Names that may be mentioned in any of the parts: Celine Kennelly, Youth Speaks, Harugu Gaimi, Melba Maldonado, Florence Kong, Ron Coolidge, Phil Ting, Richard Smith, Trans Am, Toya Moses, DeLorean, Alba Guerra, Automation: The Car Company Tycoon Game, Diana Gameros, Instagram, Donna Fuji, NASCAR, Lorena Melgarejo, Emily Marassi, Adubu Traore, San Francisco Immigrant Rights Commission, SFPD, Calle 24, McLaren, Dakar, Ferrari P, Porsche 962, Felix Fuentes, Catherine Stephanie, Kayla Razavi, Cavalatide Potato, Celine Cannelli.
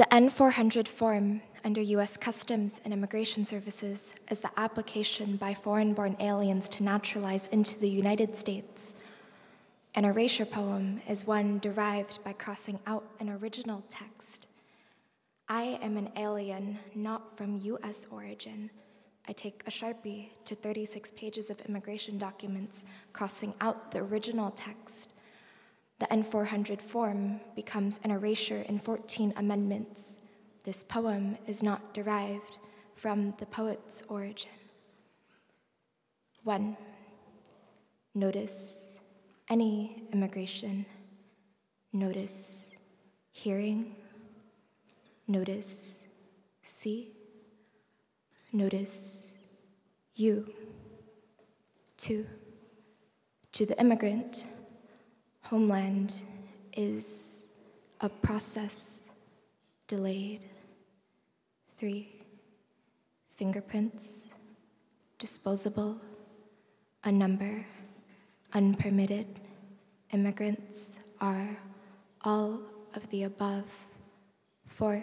The N-400 form under U.S. Customs and Immigration Services is the application by foreign-born aliens to naturalize into the United States. An erasure poem is one derived by crossing out an original text. I am an alien not from U.S. origin. I take a Sharpie to 36 pages of immigration documents, crossing out the original text. The N-400 form becomes an erasure in 14 amendments. This poem is not derived from the poet's origin. 1. Notice any immigration. Notice hearing. Notice see. Notice you. 2. To the immigrant, homeland is a process delayed. 3. Fingerprints, disposable, a number, unpermitted, immigrants are, all of the above. 4.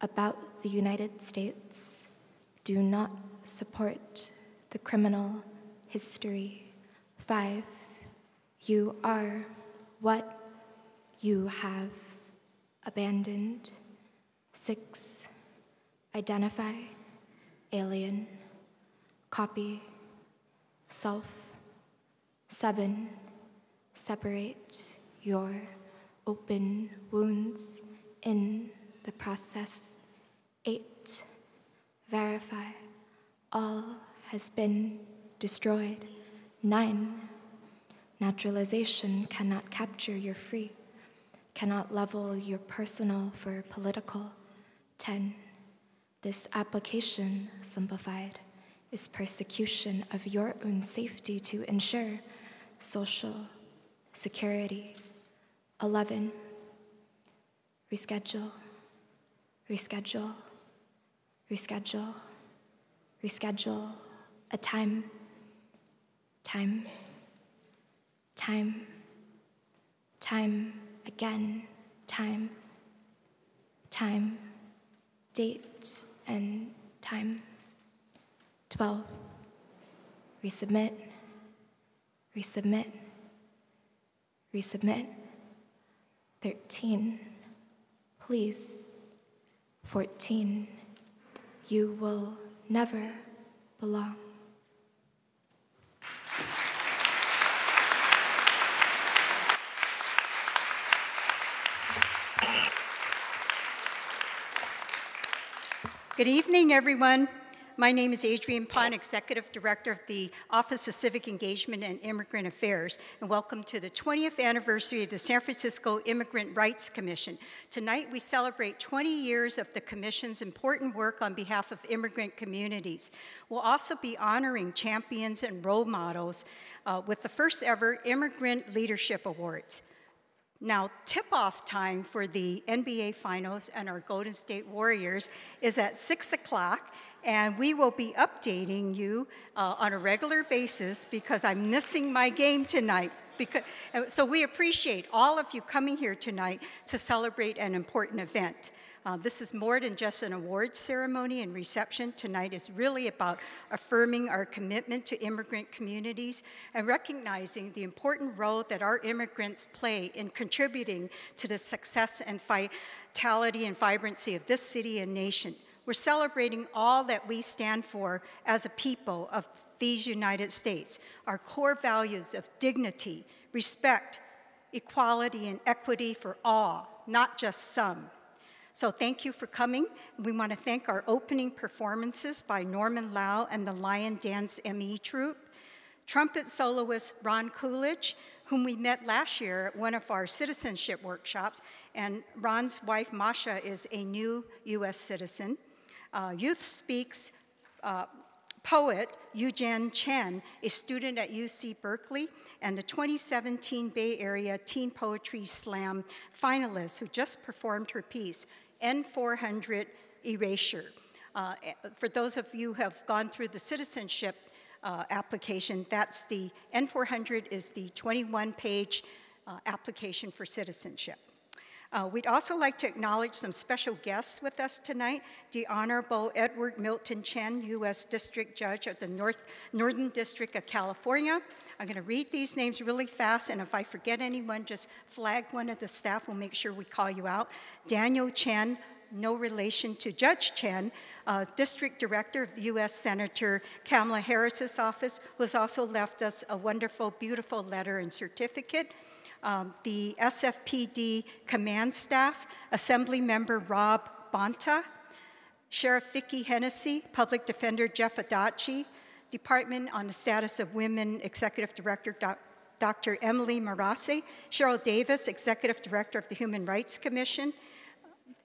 About the United States, do not support the criminal history. 5. You are what you have abandoned. 6. Identify, alien, copy, self. 7. Separate your open wounds in the process. 8. Verify, all has been destroyed. 9. Naturalization cannot capture your free, cannot level your personal for political. 10. This application, simplified, is persecution of your own safety to ensure social security. 11. Reschedule, reschedule, reschedule, reschedule a time, time, time, time again, time, time, date, and time. 12. Resubmit, resubmit, resubmit. 13. Please. 14. You will never belong. Good evening, everyone. My name is Adrienne Pond, Executive Director of the Office of Civic Engagement and Immigrant Affairs, and welcome to the 20th anniversary of the San Francisco Immigrant Rights Commission. Tonight, we celebrate 20 years of the Commission's important work on behalf of immigrant communities. We'll also be honoring champions and role models with the first ever Immigrant Leadership Awards. Now, tip-off time for the NBA Finals and our Golden State Warriors is at 6 o'clock, and we will be updating you on a regular basis because I'm missing my game tonight. So we appreciate all of you coming here tonight to celebrate an important event. This is more than just an awards ceremony and reception. Tonight is really about affirming our commitment to immigrant communities and recognizing the important role that our immigrants play in contributing to the success and vitality and vibrancy of this city and nation. We're celebrating all that we stand for as a people of these United States, our core values of dignity, respect, equality, and equity for all, not just some. So thank you for coming. We want to thank our opening performances by Norman Lau and the Lion Dance ME Troupe, trumpet soloist Ron Coolidge, whom we met last year at one of our citizenship workshops, and Ron's wife Masha is a new U.S. citizen. Youth Speaks poet Yu Jan Chen, a student at UC Berkeley, and the 2017 Bay Area Teen Poetry Slam finalist who just performed her piece, N-400 Erasure. For those of you who have gone through the citizenship application, that's the N-400 is the 21-page application for citizenship. We'd also like to acknowledge some special guests with us tonight, the Honorable Edward Milton Chen, U.S. District Judge of the Northern District of California. I'm going to read these names really fast, and if I forget anyone, just flag one of the staff. We'll make sure we call you out. Daniel Chen, no relation to Judge Chen, District Director of the U.S. Senator Kamala Harris's office, who has also left us a wonderful, beautiful letter and certificate. The SFPD command staff, Assembly Member Rob Bonta, Sheriff Vicki Hennessy, Public Defender Jeff Adachi, Department on the Status of Women, Executive Director Dr. Emily Marassi, Cheryl Davis, Executive Director of the Human Rights Commission,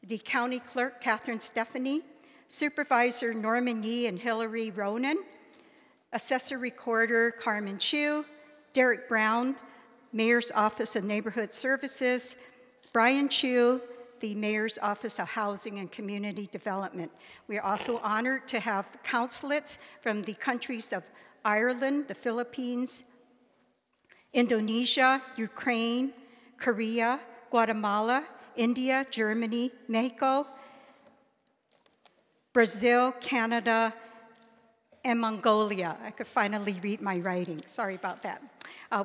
the County Clerk, Catherine Stephanie, Supervisor Norman Yee and Hillary Ronan, Assessor Recorder Carmen Chu, Derek Brown, Mayor's Office of Neighborhood Services, Brian Chu, the Mayor's Office of Housing and Community Development. We are also honored to have consulates from the countries of Ireland, the Philippines, Indonesia, Ukraine, Korea, Guatemala, India, Germany, Mexico, Brazil, Canada, and Mongolia. I could finally read my writing. Sorry about that.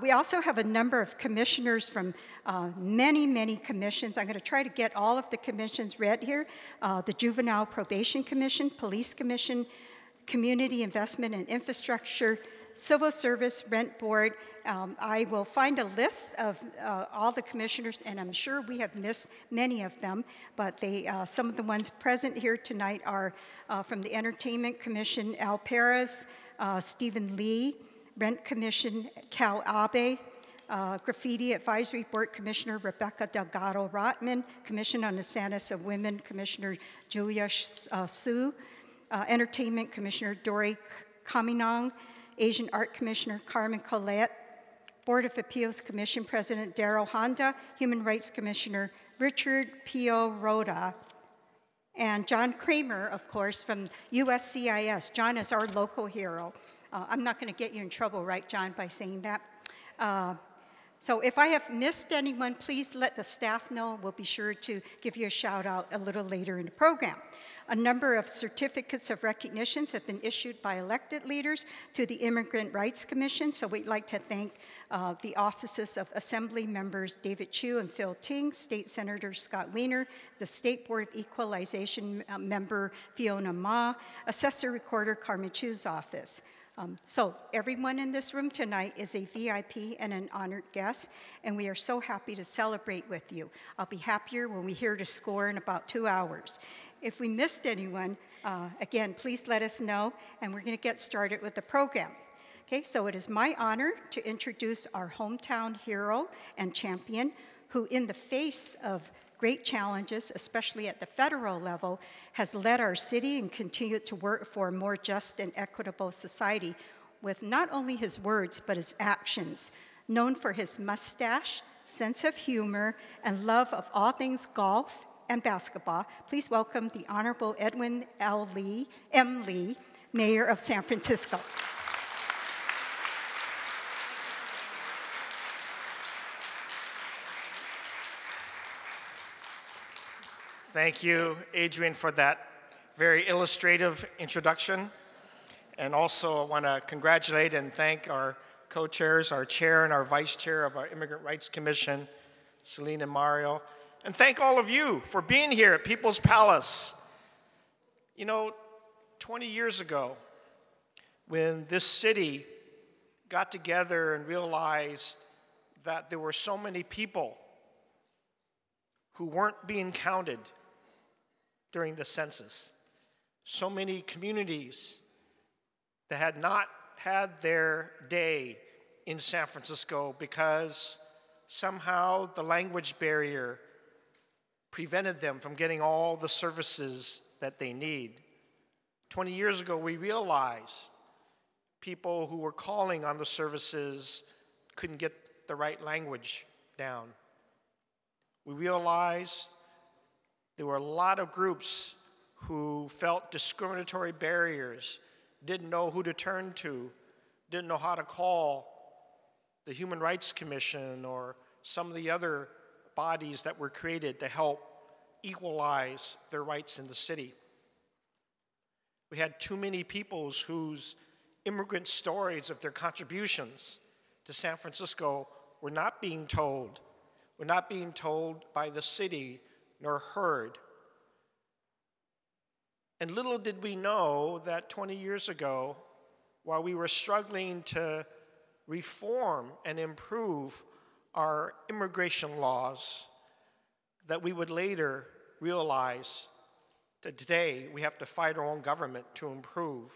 We also have a number of commissioners from many commissions. I'm going to try to get all of the commissions read here. The Juvenile Probation Commission, Police Commission, Community Investment and Infrastructure, Civil Service, Rent Board. I will find a list of all the commissioners, and I'm sure we have missed many of them, but they, some of the ones present here tonight are from the Entertainment Commission, Al Perez, Stephen Lee, Rent Commission, Cal Abe, Graffiti Advisory Board Commissioner Rebecca Delgado Rotman, Commission on the Status of Women, Commissioner Julia Su, Entertainment Commissioner Dory Kaminong, Asian Art Commissioner Carmen Collette, Board of Appeals Commission President Daryl Honda, Human Rights Commissioner Richard Pio Roda, and John Kramer, of course, from USCIS. John is our local hero. I'm not going to get you in trouble, right, John, by saying that? So if I have missed anyone, please let the staff know. We'll be sure to give you a shout out a little later in the program. A number of certificates of recognitions have been issued by elected leaders to the Immigrant Rights Commission, so we'd like to thank the offices of Assembly Members David Chu and Phil Ting, State Senator Scott Weiner, the State Board of Equalization member Fiona Ma, Assessor Recorder Carmen Chu's office. So everyone in this room tonight is a VIP and an honored guest, and we are so happy to celebrate with you. I'll be happier when we hear the score in about 2 hours. If we missed anyone, again, please let us know, and we're going to get started with the program. Okay, so it is my honor to introduce our hometown hero and champion who, in the face of great challenges, especially at the federal level, has led our city and continued to work for a more just and equitable society with not only his words, but his actions. Known for his mustache, sense of humor, and love of all things golf and basketball, please welcome the Honorable Edwin L. Lee, M. Lee, Mayor of San Francisco. Thank you, Adrienne, for that very illustrative introduction. And also I want to congratulate and thank our co-chairs, our chair and our vice chair of our Immigrant Rights Commission, Celine and Mario. And thank all of you for being here at People's Palace. You know, 20 years ago, when this city got together and realized that there were so many people who weren't being counted during the census. So many communities that had not had their day in San Francisco because somehow the language barrier prevented them from getting all the services that they need. 20 years ago, we realized people who were calling on the services couldn't get the right language down. We realized there were a lot of groups who felt discriminatory barriers, didn't know who to turn to, didn't know how to call the Human Rights Commission or some of the other bodies that were created to help equalize their rights in the city. We had too many peoples whose immigrant stories of their contributions to San Francisco were not being told. Were not being told by the city nor heard. And little did we know that 20 years ago, while we were struggling to reform and improve our immigration laws, that we would later realize that today we have to fight our own government to improve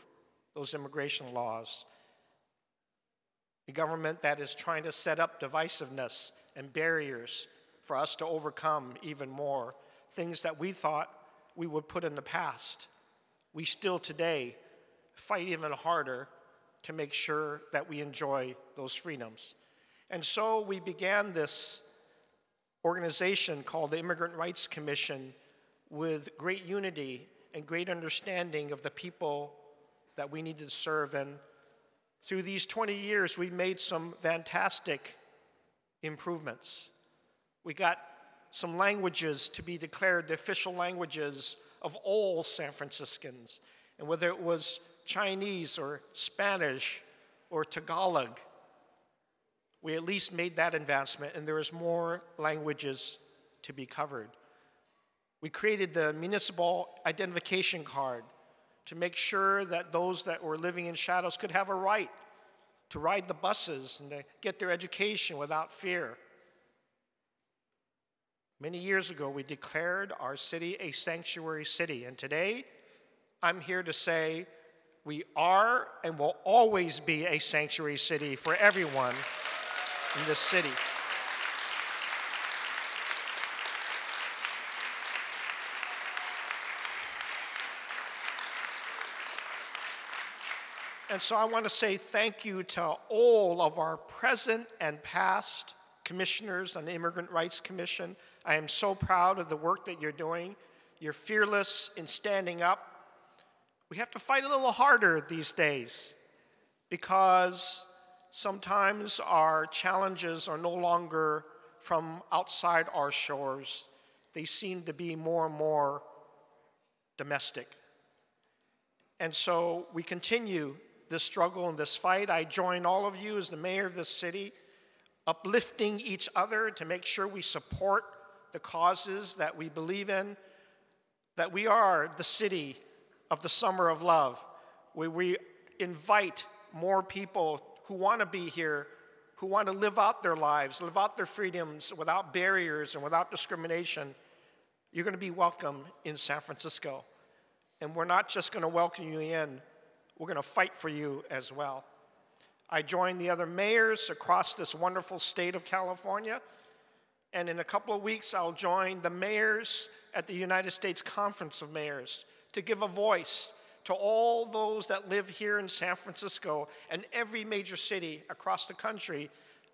those immigration laws. A government that is trying to set up divisiveness and barriers for us to overcome even more, things that we thought we would put in the past. We still today fight even harder to make sure that we enjoy those freedoms. And so we began this organization called the Immigrant Rights Commission with great unity and great understanding of the people that we needed to serve. And through these 20 years, we've made some fantastic improvements. We got some languages to be declared the official languages of all San Franciscans. And whether it was Chinese or Spanish or Tagalog, we at least made that advancement, and there is more languages to be covered. We created the municipal identification card to make sure that those that were living in shadows could have a right to ride the buses and to get their education without fear. Many years ago, we declared our city a sanctuary city, and today, I'm here to say we are and will always be a sanctuary city for everyone in this city. And so I want to say thank you to all of our present and past commissioners on the Immigrant Rights Commission. I am so proud of the work that you're doing. You're fearless in standing up. We have to fight a little harder these days because sometimes our challenges are no longer from outside our shores. They seem to be more and more domestic. And so we continue this struggle and this fight. I join all of you as the mayor of this city, uplifting each other to make sure we support the causes that we believe in, that we are the city of the summer of love, where we invite more people who want to be here, who want to live out their lives, live out their freedoms without barriers and without discrimination. You're going to be welcome in San Francisco. And we're not just going to welcome you in, we're going to fight for you as well. I joined the other mayors across this wonderful state of California, and in a couple of weeks I'll join the mayors at the United States Conference of Mayors to give a voice to all those that live here in San Francisco and every major city across the country.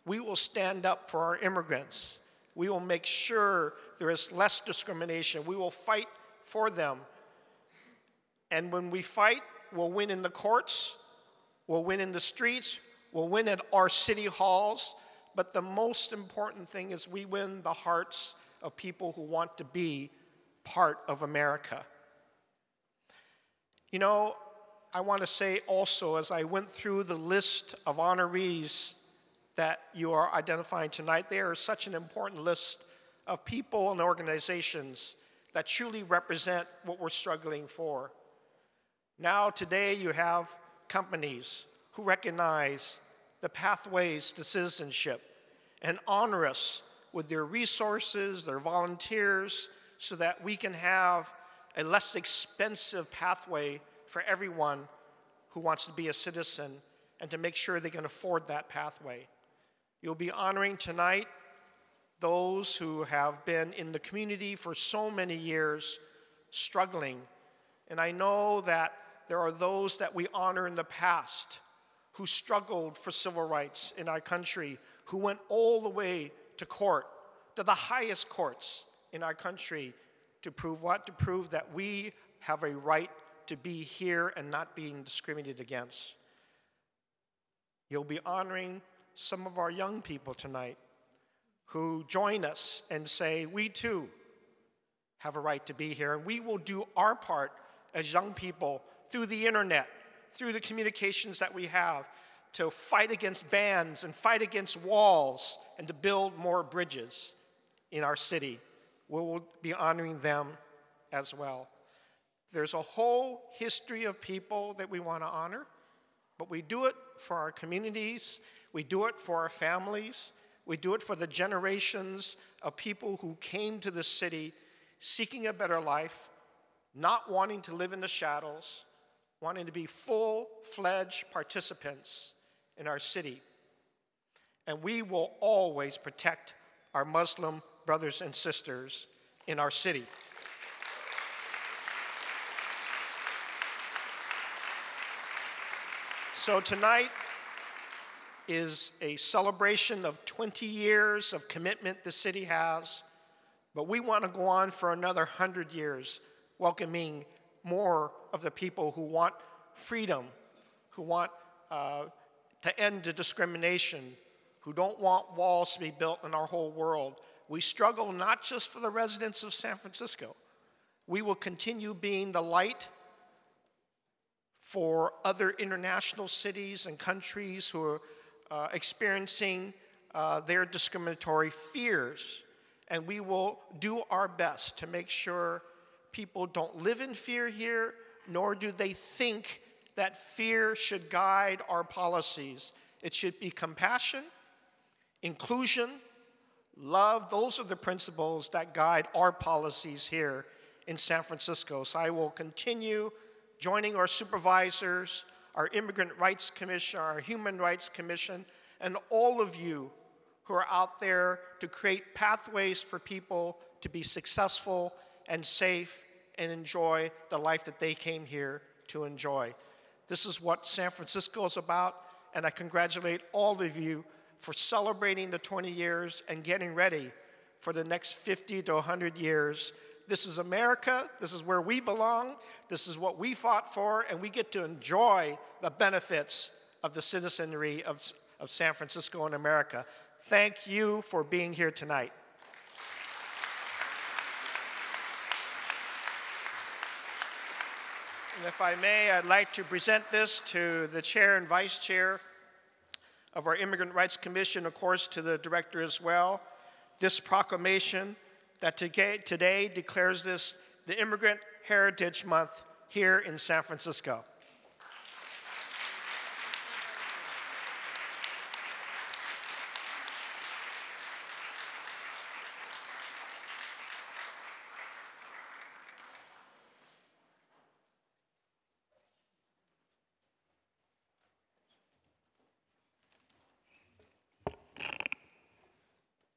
We will stand up for our immigrants. We will make sure there is less discrimination. We will fight for them. And when we fight, we'll win in the courts, we'll win in the streets, we'll win at our city halls, but the most important thing is we win the hearts of people who want to be part of America. You know, I want to say also, as I went through the list of honorees that you are identifying tonight, they are such an important list of people and organizations that truly represent what we're struggling for. Now, today, you have companies who recognize the pathways to citizenship and honor us with their resources, their volunteers, so that we can have a less expensive pathway for everyone who wants to be a citizen and to make sure they can afford that pathway. You'll be honoring tonight those who have been in the community for so many years struggling. And I know that there are those that we honor in the past who struggled for civil rights in our country, who went all the way to court, to the highest courts in our country, to prove what? To prove that we have a right to be here and not being discriminated against. You'll be honoring some of our young people tonight who join us and say, we too have a right to be here, and we will do our part as young people through the internet, through the communications that we have, to fight against bans and fight against walls and to build more bridges in our city. We will be honoring them as well. There's a whole history of people that we want to honor, but we do it for our communities, we do it for our families, we do it for the generations of people who came to the city seeking a better life, not wanting to live in the shadows, wanting to be full-fledged participants in our city. And we will always protect our Muslim brothers and sisters in our city. So tonight is a celebration of 20 years of commitment the city has, but we want to go on for another 100 years, welcoming more of the people who want freedom, who want to end the discrimination, who don't want walls to be built in our whole world. We struggle not just for the residents of San Francisco. We will continue being the light for other international cities and countries who are experiencing their discriminatory fears. And we will do our best to make sure people don't live in fear here, nor do they think that fear should guide our policies. It should be compassion, inclusion, love. Those are the principles that guide our policies here in San Francisco. So I will continue joining our supervisors, our Immigrant Rights Commission, our Human Rights Commission, and all of you who are out there to create pathways for people to be successful and safe and enjoy the life that they came here to enjoy. This is what San Francisco is about, and I congratulate all of you for celebrating the 20 years and getting ready for the next 50 to 100 years. This is America, this is where we belong, this is what we fought for, and we get to enjoy the benefits of the citizenry of San Francisco and America. Thank you for being here tonight. And if I may, I'd like to present this to the chair and vice chair of our Immigrant Rights Commission, of course, to the director as well. This proclamation that today declares this the Immigrant Heritage Month here in San Francisco.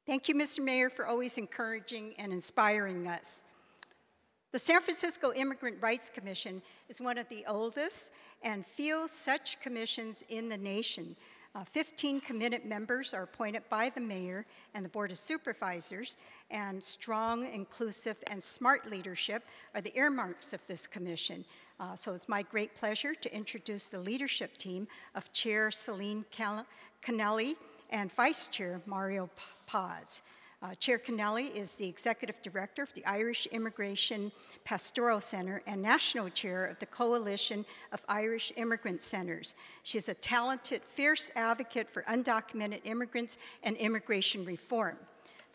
Thank you, Mr. Mayor, for always encouraging and inspiring us. The San Francisco Immigrant Rights Commission is one of the oldest and few such commissions in the nation. 15 committed members are appointed by the mayor and the Board of Supervisors, and strong, inclusive, and smart leadership are the earmarks of this commission. So it's my great pleasure to introduce the leadership team of Chair Celine Cannelli and Vice Chair Mario Paz. Chair Cannelli is the Executive Director of the Irish Immigration Pastoral Center and National Chair of the Coalition of Irish Immigrant Centers. She is a talented, fierce advocate for undocumented immigrants and immigration reform.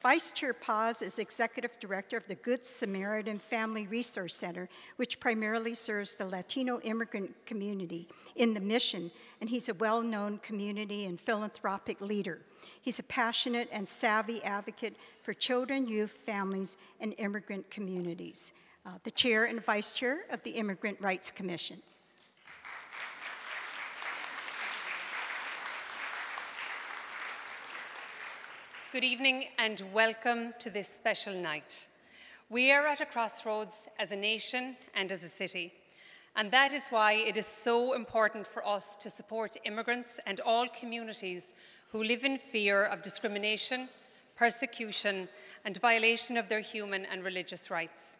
Vice Chair Paz is Executive Director of the Good Samaritan Family Resource Center, which primarily serves the Latino immigrant community in the Mission, and he's a well-known community and philanthropic leader. He's a passionate and savvy advocate for children, youth, families, and immigrant communities. The Chair and Vice Chair of the Immigrant Rights Commission. Good evening and welcome to this special night. We are at a crossroads as a nation and as a city, and that is why it is so important for us to support immigrants and all communities who live in fear of discrimination, persecution, and violation of their human and religious rights.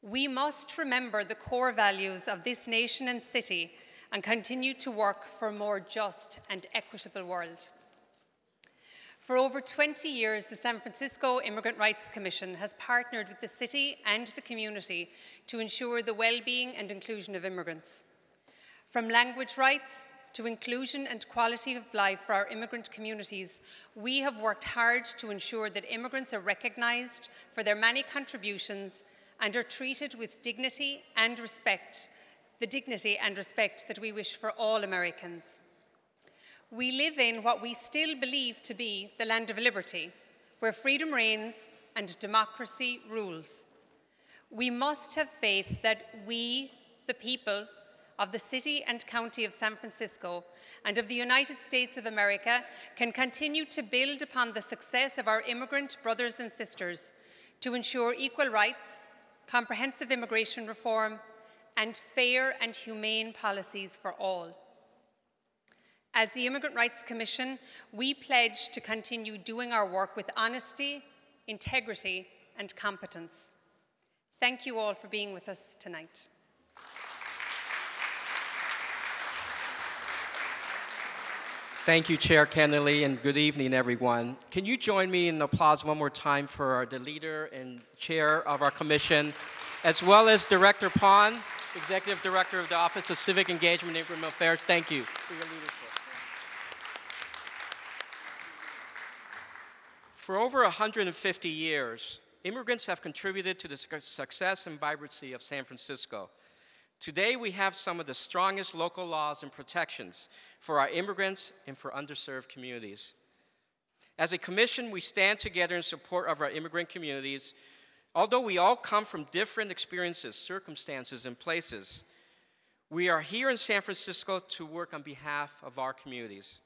We must remember the core values of this nation and city and continue to work for a more just and equitable world. For over 20 years, the San Francisco Immigrant Rights Commission has partnered with the city and the community to ensure the well-being and inclusion of immigrants. From language rights to inclusion and quality of life for our immigrant communities, we have worked hard to ensure that immigrants are recognized for their many contributions and are treated with dignity and respect, the dignity and respect that we wish for all Americans. We live in what we still believe to be the land of liberty, where freedom reigns and democracy rules. We must have faith that we, the people of the city and county of San Francisco and of the United States of America, can continue to build upon the success of our immigrant brothers and sisters to ensure equal rights, comprehensive immigration reform, and fair and humane policies for all. As the Immigrant Rights Commission, we pledge to continue doing our work with honesty, integrity, and competence. Thank you all for being with us tonight. Thank you, Chair Kennelly, and good evening, everyone. Can you join me in applause one more time for the leader and chair of our commission, as well as Director Pond, Executive Director of the Office of Civic Engagement and Immigrant Affairs. Thank you for your leadership. For over 150 years, immigrants have contributed to the success and vibrancy of San Francisco. Today, we have some of the strongest local laws and protections for our immigrants and for underserved communities. As a commission, we stand together in support of our immigrant communities. Although we all come from different experiences, circumstances, and places, we are here in San Francisco to work on behalf of our communities.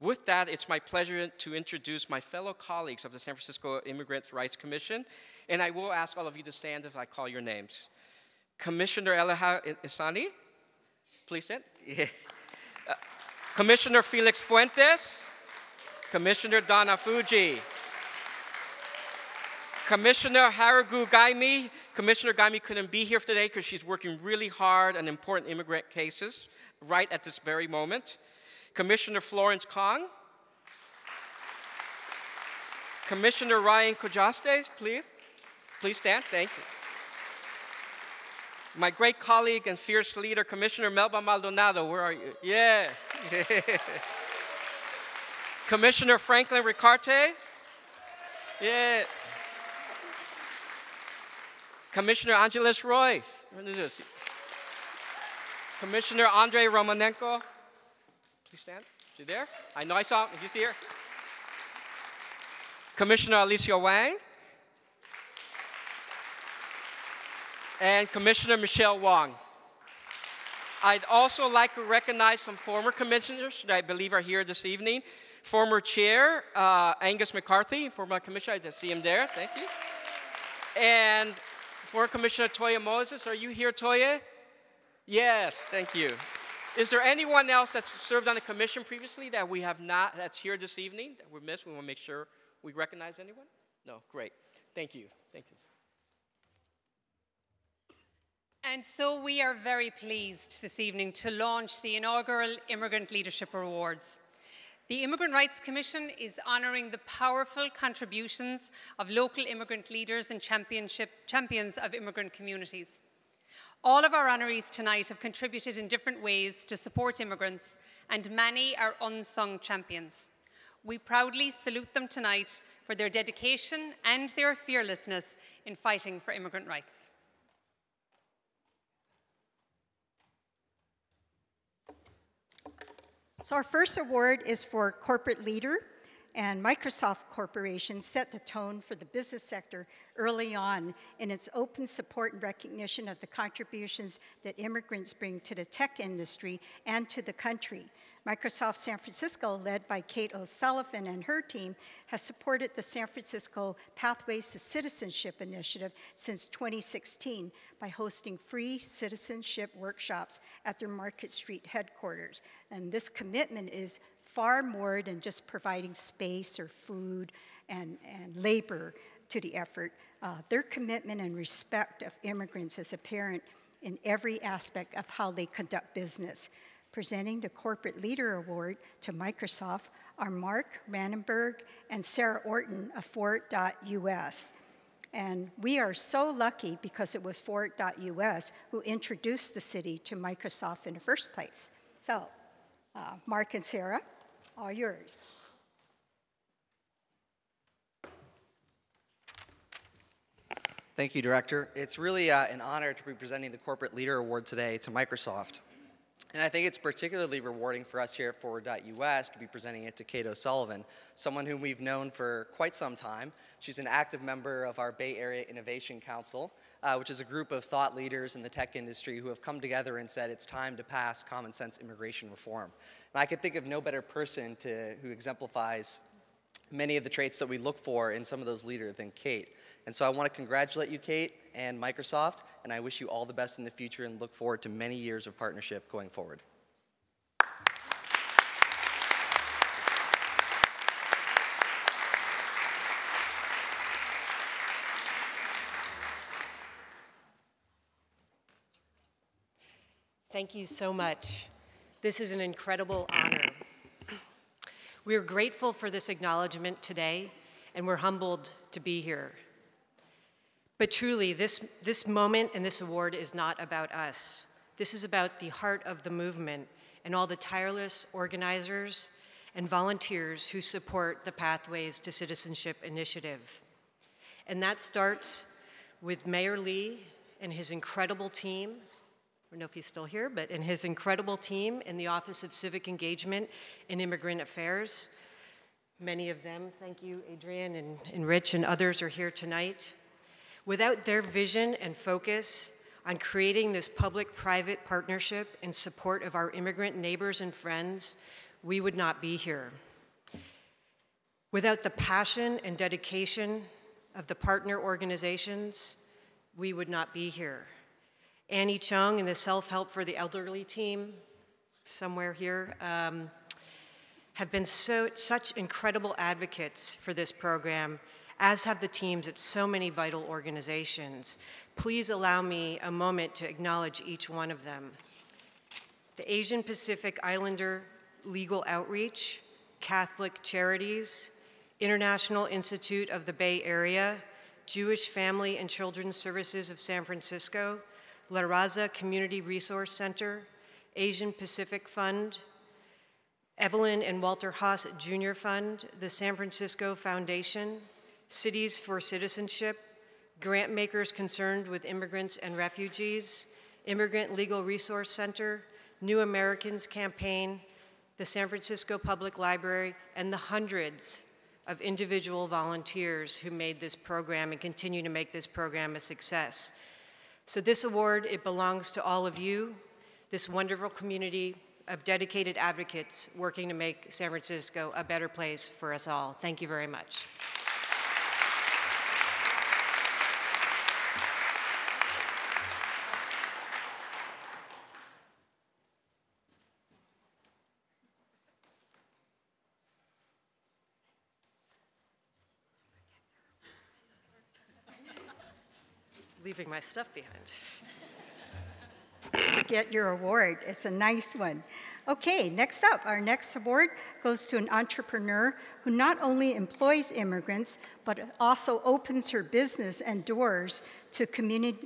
With that, it's my pleasure to introduce my fellow colleagues of the San Francisco Immigrant Rights Commission, and I will ask all of you to stand as I call your names. Commissioner Elijah Isani, please stand. Yeah. Commissioner Felix Fuentes, Commissioner Donna Fuji, Commissioner Harugu Gaimi. Commissioner Gaimi couldn't be here today because she's working really hard on important immigrant cases right at this very moment. Commissioner Florence Kong. Commissioner Ryan Kojaste, please. Please stand, thank you. My great colleague and fierce leader, Commissioner Melba Maldonado, where are you? Yeah. Commissioner Franklin Ricarte. Yeah. Commissioner Angeles Roy. Commissioner Andre Romanenko. Please stand. Is she there? I know I saw him. He's here. Commissioner Alicia Wang. And Commissioner Michelle Wong. I'd also like to recognize some former commissioners that I believe are here this evening. Former Chair Angus McCarthy, former commissioner, I did see him there, thank you. And former Commissioner Toya Moses, are you here, Toya? Yes, thank you. Is there anyone else that's served on the commission previously that we have not, that's here this evening, that we missed? We want to make sure we recognize anyone? No, great, thank you, thank you. And so we are very pleased this evening to launch the inaugural Immigrant Leadership Awards. The Immigrant Rights Commission is honoring the powerful contributions of local immigrant leaders and champions of immigrant communities. All of our honorees tonight have contributed in different ways to support immigrants, and many are unsung champions. We proudly salute them tonight for their dedication and their fearlessness in fighting for immigrant rights. So our first award is for Corporate Leader, and Microsoft Corporation set the tone for the business sector early on in its open support and recognition of the contributions that immigrants bring to the tech industry and to the country. Microsoft San Francisco, led by Kate O'Sullivan and her team, has supported the San Francisco Pathways to Citizenship initiative since 2016 by hosting free citizenship workshops at their Market Street headquarters. And this commitment is far more than just providing space or food and labor to the effort. Their commitment and respect of immigrants is apparent in every aspect of how they conduct business. Presenting the Corporate Leader Award to Microsoft are Mark Rannenberg and Sarah Orton of Forward.us. And we are so lucky because it was Forward.us who introduced the city to Microsoft in the first place. So, Mark and Sarah, all yours. Thank you, Director. It's really an honor to be presenting the Corporate Leader Award today to Microsoft. And I think it's particularly rewarding for us here at Forward.us to be presenting it to Kate O'Sullivan, someone whom we've known for quite some time. She's an active member of our Bay Area Innovation Council, which is a group of thought leaders in the tech industry who have come together and said it's time to pass common sense immigration reform. And I could think of no better person who exemplifies many of the traits that we look for in some of those leaders than Kate. And so I want to congratulate you, Kate, and Microsoft, and I wish you all the best in the future and look forward to many years of partnership going forward. Thank you so much. This is an incredible honor. We are grateful for this acknowledgement today, and we're humbled to be here. But truly, this moment and this award is not about us. This is about the heart of the movement and all the tireless organizers and volunteers who support the Pathways to Citizenship initiative. And that starts with Mayor Lee and his incredible team. I don't know if he's still here, but in his incredible team in the Office of Civic Engagement and Immigrant Affairs. Many of them, thank you, Adrienne and Rich and others are here tonight. Without their vision and focus on creating this public-private partnership in support of our immigrant neighbors and friends, we would not be here. Without the passion and dedication of the partner organizations, we would not be here. Annie Chung and the Self-Help for the Elderly team, somewhere here, have been such incredible advocates for this program, as have the teams at so many vital organizations. Please allow me a moment to acknowledge each one of them. The Asian Pacific Islander Legal Outreach, Catholic Charities, International Institute of the Bay Area, Jewish Family and Children's Services of San Francisco, La Raza Community Resource Center, Asian Pacific Fund, Evelyn and Walter Haas Jr. Fund, the San Francisco Foundation, Cities for Citizenship, grant makers concerned with immigrants and refugees, Immigrant Legal Resource Center, New Americans Campaign, the San Francisco Public Library, and the hundreds of individual volunteers who made this program and continue to make this program a success. So this award, it belongs to all of you, this wonderful community of dedicated advocates working to make San Francisco a better place for us all. Thank you very much. Leaving my stuff behind. Get your award. It's a nice one. Okay, next up, our next award goes to an entrepreneur who not only employs immigrants, but also opens her business and doors to community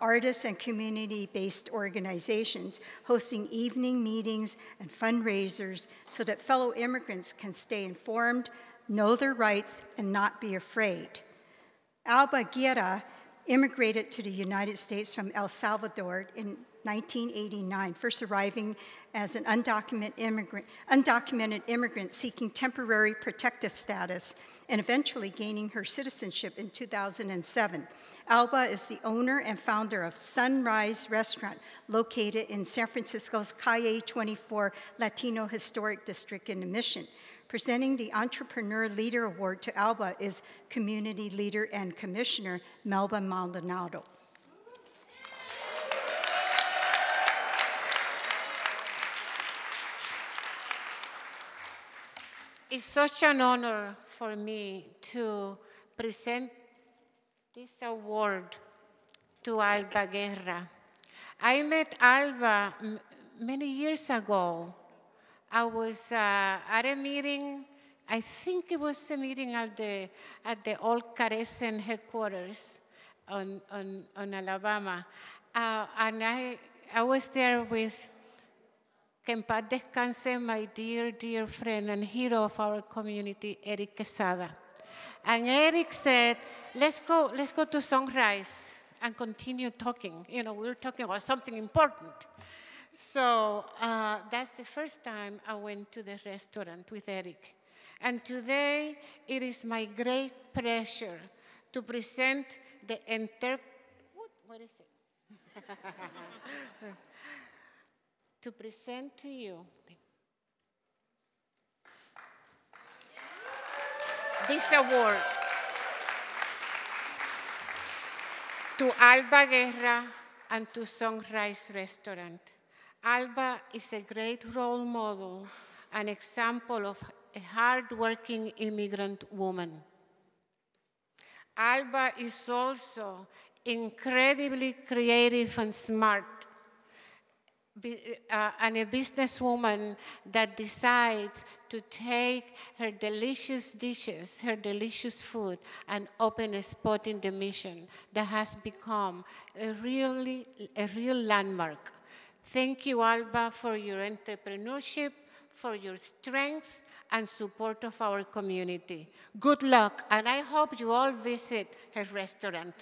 artists and community-based organizations, hosting evening meetings and fundraisers so that fellow immigrants can stay informed, know their rights, and not be afraid. Alba Guerra immigrated to the United States from El Salvador in 1989, first arriving as an undocumented immigrant seeking temporary protected status and eventually gaining her citizenship in 2007. Alba is the owner and founder of Sunrise Restaurant, located in San Francisco's Calle 24 Latino Historic District in the Mission. Presenting the Entrepreneur Leader Award to Alba is Community Leader and Commissioner Melba Maldonado. It's such an honor for me to present this award to Alba Guerra. I met Alba many years ago I was at a meeting, I think it was a meeting at the old Caresen headquarters on Alabama. And I was there with, Kempat Descanse, my dear, dear friend and hero of our community, Eric Quesada. And Eric said, let's go to Sunrise and continue talking. You know, we were talking about something important. So that's the first time I went to the restaurant with Eric. And today, it is my great pleasure to present the present to you this award to Alba Guerra and to Sunrise Restaurant. Alba is a great role model, an example of a hard-working immigrant woman. Alba is also incredibly creative and smart, and a businesswoman that decides to take her delicious dishes, her delicious food, and open a spot in the Mission that has become a real landmark. Thank you, Alba, for your entrepreneurship, for your strength, and support of our community. Good luck, and I hope you all visit her restaurant.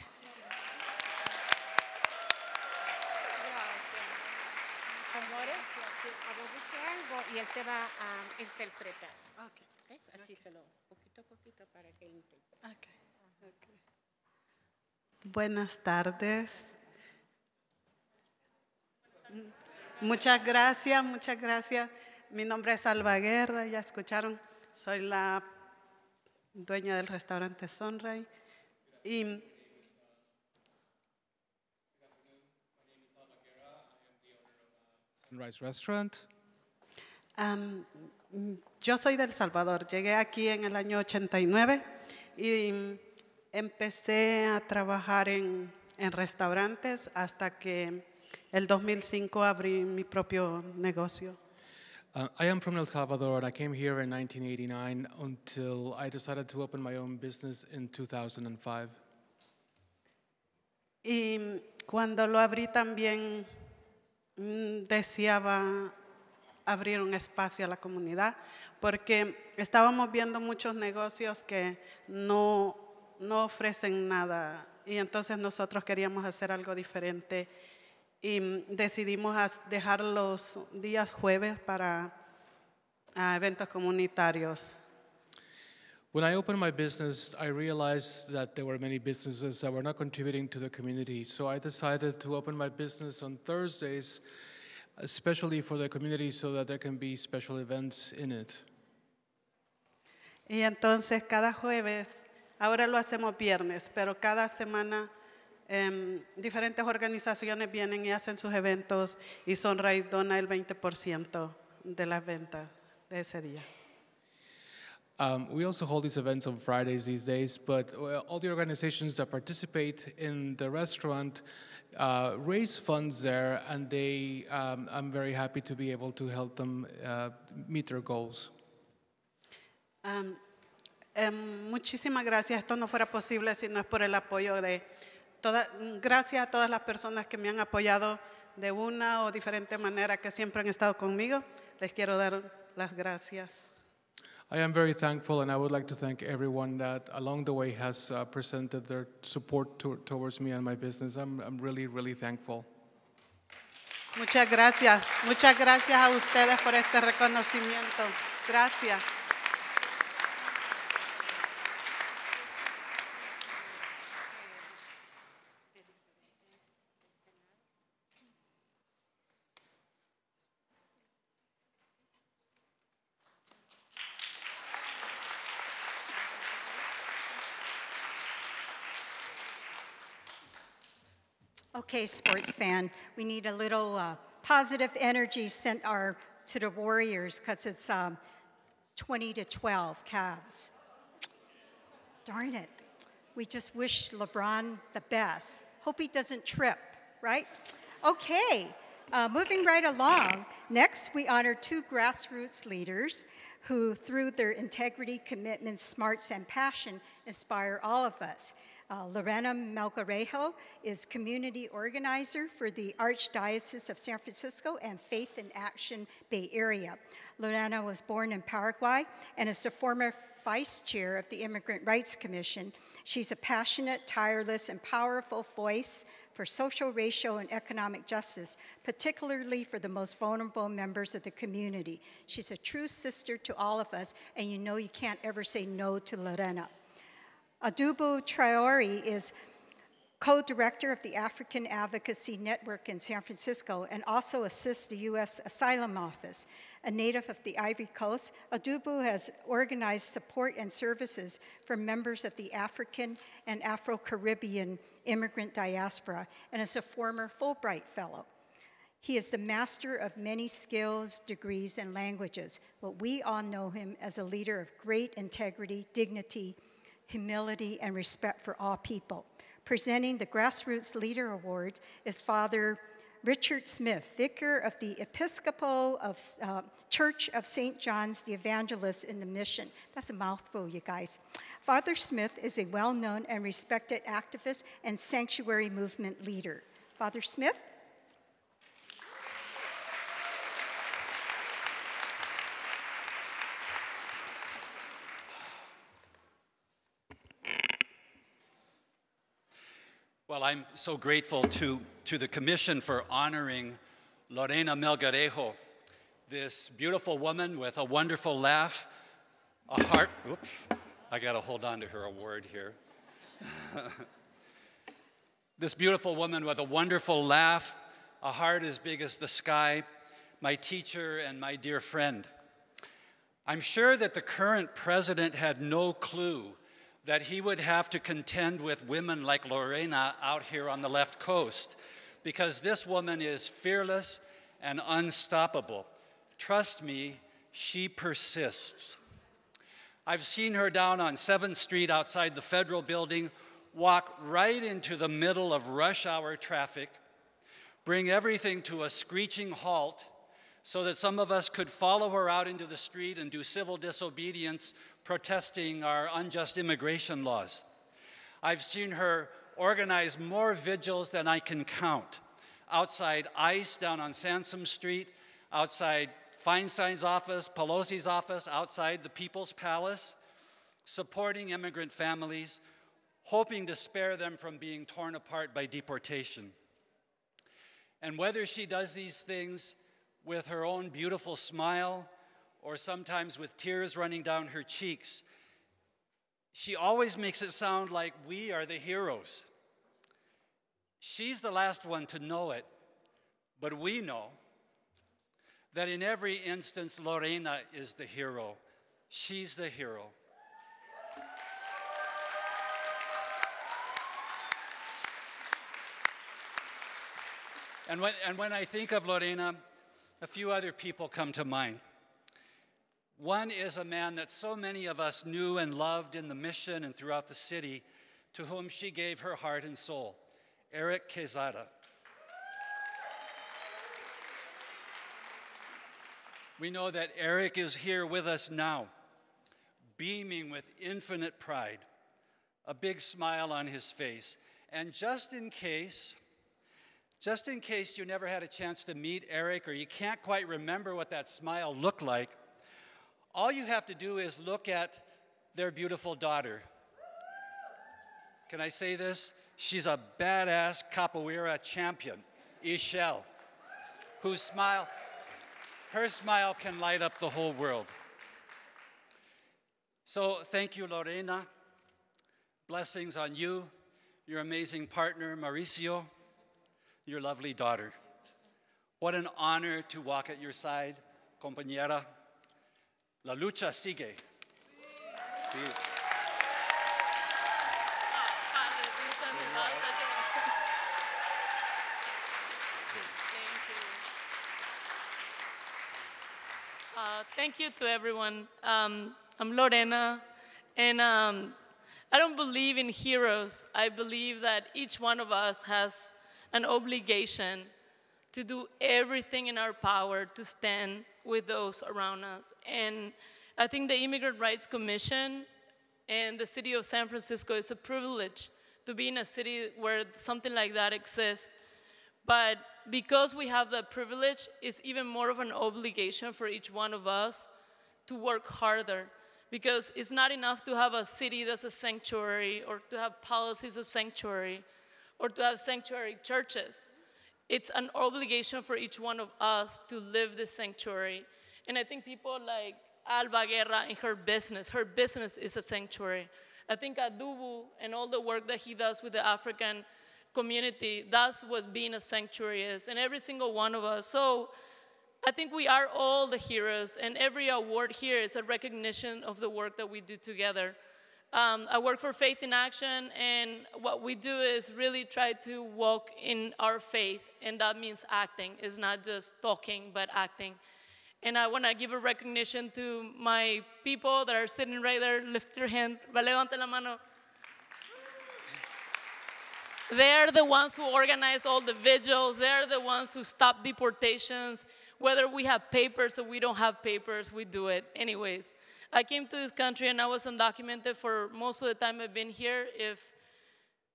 Buenas tardes. Muchas gracias, muchas gracias. Mi nombre es Alba Guerra, ya escucharon. Soy la dueña del restaurante Sunrise. Y Sunrise Restaurant. Yo soy de El Salvador, llegué aquí en el año 89 y empecé a trabajar en restaurantes hasta que el 2005 abrí mi propio negocio. I am from El Salvador and I came here in 1989 until I decided to open my own business in 2005. Y cuando lo abrí también deseaba abrir un espacio a la comunidad porque estábamos viendo muchos negocios que no ofrecen nada y entonces nosotros queríamos hacer algo diferente y decidimos dejar los días jueves para eventos comunitarios. When I opened my business, I realized that there were many businesses that were not contributing to the community, so I decided to open my business on Thursdays, especially for the community, so that there can be special events in it. Y entonces cada jueves, ahora lo hacemos viernes, pero cada semana diferentes organizaciones vienen y hacen sus eventos y Sunrise dona el 20% de las ventas de ese día. We also hold these events on Fridays these days, but all the organizations that participate in the restaurant raise funds there, and they, I'm very happy to be able to help them meet their goals. Muchísimas gracias. Esto no fuera posible si no es por el apoyo de gracias a todas las personas que me han apoyado de una o diferente manera, que siempre han estado conmigo. Les quiero dar las gracias. I am very thankful, and I would like to thank everyone that along the way has presented their support towards me and my business. I'm really, really thankful. Muchas gracias a ustedes por este reconocimiento. Gracias. Okay, sports fan, we need a little positive energy sent to the Warriors because it's 20-12 Cavs. Darn it. We just wish LeBron the best. Hope he doesn't trip, right? Okay, Moving right along, next we honor two grassroots leaders who, through their integrity, commitment, smarts, and passion, inspire all of us. Lorena Melgarejo is community organizer for the Archdiocese of San Francisco and Faith in Action Bay Area. Lorena was born in Paraguay and is the former vice chair of the Immigrant Rights Commission. She's a passionate, tireless, and powerful voice for social, racial, and economic justice, particularly for the most vulnerable members of the community. She's a true sister to all of us, and you know you can't ever say no to Lorena. Adubu Traore is co-director of the African Advocacy Network in San Francisco and also assists the U.S. Asylum Office. A native of the Ivory Coast, Adubu has organized support and services for members of the African and Afro-Caribbean immigrant diaspora and is a former Fulbright Fellow. He is the master of many skills, degrees, and languages, but we all know him as a leader of great integrity, dignity, humility, and respect for all people. Presenting the Grassroots Leader Award is Father Richard Smith, vicar of the Episcopal of, Church of St. John's the Evangelist in the Mission. That's a mouthful, you guys. Father Smith is a well-known and respected activist and sanctuary movement leader. Father Smith? Well, I'm so grateful to the commission for honoring Lorena Melgarejo, this beautiful woman with a wonderful laugh, a heart, oops, I gotta hold on to her award here. This beautiful woman with a wonderful laugh, a heart as big as the sky, my teacher and my dear friend. I'm sure that the current president had no clue that he would have to contend with women like Lorena out here on the left coast, because this woman is fearless and unstoppable. Trust me, she persists. I've seen her down on 7th Street outside the Federal Building, walk right into the middle of rush hour traffic, bring everything to a screeching halt so that some of us could follow her out into the street and do civil disobedience protesting our unjust immigration laws. I've seen her organize more vigils than I can count. Outside ICE down on Sansom Street, outside Feinstein's office, Pelosi's office, outside the People's Palace, supporting immigrant families, hoping to spare them from being torn apart by deportation. And whether she does these things with her own beautiful smile, or sometimes with tears running down her cheeks, she always makes it sound like we are the heroes. She's the last one to know it, but we know that in every instance, Lorena is the hero. She's the hero. And when I think of Lorena, a few other people come to mind. One is a man that so many of us knew and loved in the mission and throughout the city, to whom she gave her heart and soul, Eric Quezada. We know that Eric is here with us now, beaming with infinite pride, a big smile on his face. And just in case you never had a chance to meet Eric, or you can't quite remember what that smile looked like, all you have to do is look at their beautiful daughter. Can I say this? She's a badass capoeira champion, Ishelle, whose smile, her smile can light up the whole world. So thank you, Lorena. Blessings on you, your amazing partner, Mauricio, your lovely daughter. What an honor to walk at your side, compañera. La lucha sigue. Sí. Thank you to everyone. I'm Lorena, and I don't believe in heroes. I believe that each one of us has an obligation to do everything in our power to stand with those around us. And I think the Immigrant Rights Commission and the city of San Francisco, is a privilege to be in a city where something like that exists. But because we have that privilege, it's even more of an obligation for each one of us to work harder. Because it's not enough to have a city that's a sanctuary, or to have policies of sanctuary, or to have sanctuary churches. It's an obligation for each one of us to live this sanctuary. And I think people like Alba Guerra and her business is a sanctuary. I think Adubu and all the work that he does with the African community, that's what being a sanctuary is, and every single one of us. So I think we are all the heroes, and every award here is a recognition of the work that we do together. I work for Faith in Action, and what we do is really try to walk in our faith, and that means acting. It's not just talking, but acting. And I want to give a recognition to my people that are sitting right there. Lift your hand. Levante la mano. They're the ones who organize all the vigils. They're the ones who stop deportations. Whether we have papers or we don't have papers, we do it. Anyways, I came to this country and I was undocumented for most of the time I've been here. If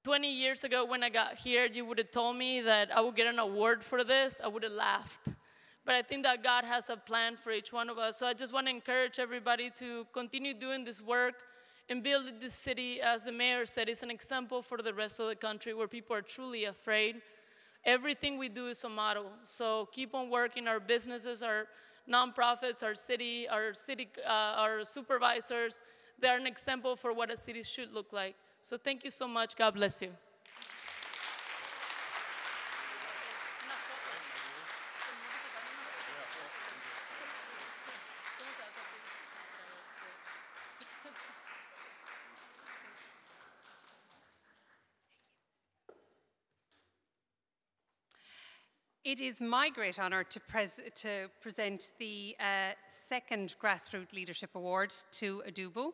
20 years ago when I got here, you would have told me that I would get an award for this, I would have laughed. But I think that God has a plan for each one of us. So I just want to encourage everybody to continue doing this work and build this city, as the mayor said, is an example for the rest of the country where people are truly afraid. Everything we do is a model. So keep on working. Our businesses, our nonprofits, our city, our supervisors, they're an example for what a city should look like. So thank you so much. God bless you. It is my great honour to present the second Grassroots Leadership Award to Adubu,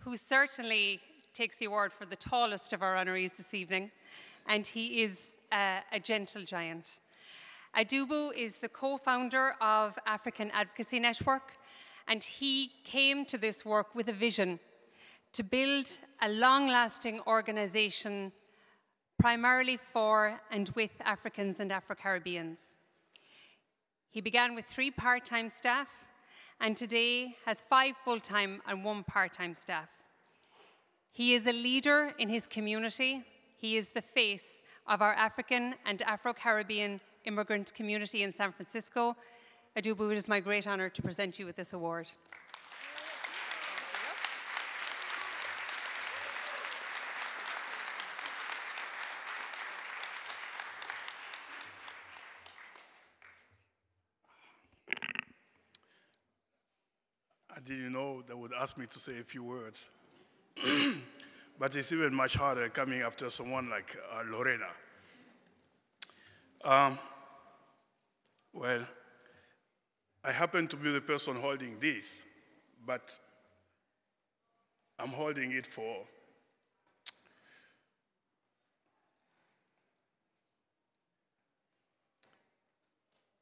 who certainly takes the award for the tallest of our honorees this evening, and he is a gentle giant. Adubu is the co-founder of African Advocacy Network, and he came to this work with a vision to build a long-lasting organisation primarily for and with Africans and Afro-Caribbeans. He began with 3 part-time staff, and today has 5 full-time and 1 part-time staff. He is a leader in his community. He is the face of our African and Afro-Caribbean immigrant community in San Francisco. Adubu, it is my great honor to present you with this award. Did you know they would ask me to say a few words? But it's even much harder coming after someone like Lorena. Well, I happen to be the person holding this, but I'm holding it for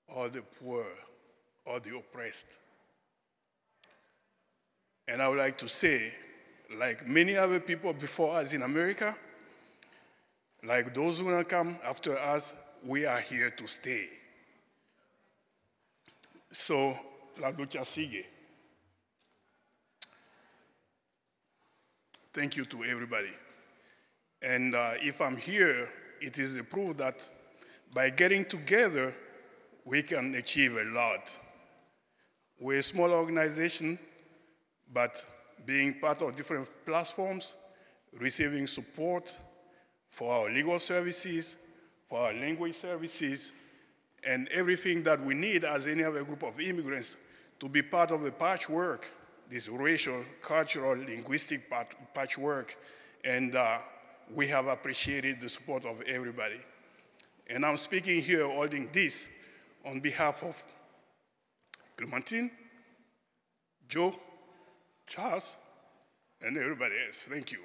all the poor, all the oppressed. And I would like to say, like many other people before us in America, like those who will come after us, we are here to stay. So, La Lucha Sigue. Thank you to everybody. And if I'm here, it is a proof that by getting together, we can achieve a lot. We're a small organization, but being part of different platforms, receiving support for our legal services, for our language services, and everything that we need as any other group of immigrants to be part of the patchwork, this racial, cultural, linguistic patchwork, and we have appreciated the support of everybody. And I'm speaking here holding this on behalf of Clementine, Joe, Charles, and everybody else. Thank you.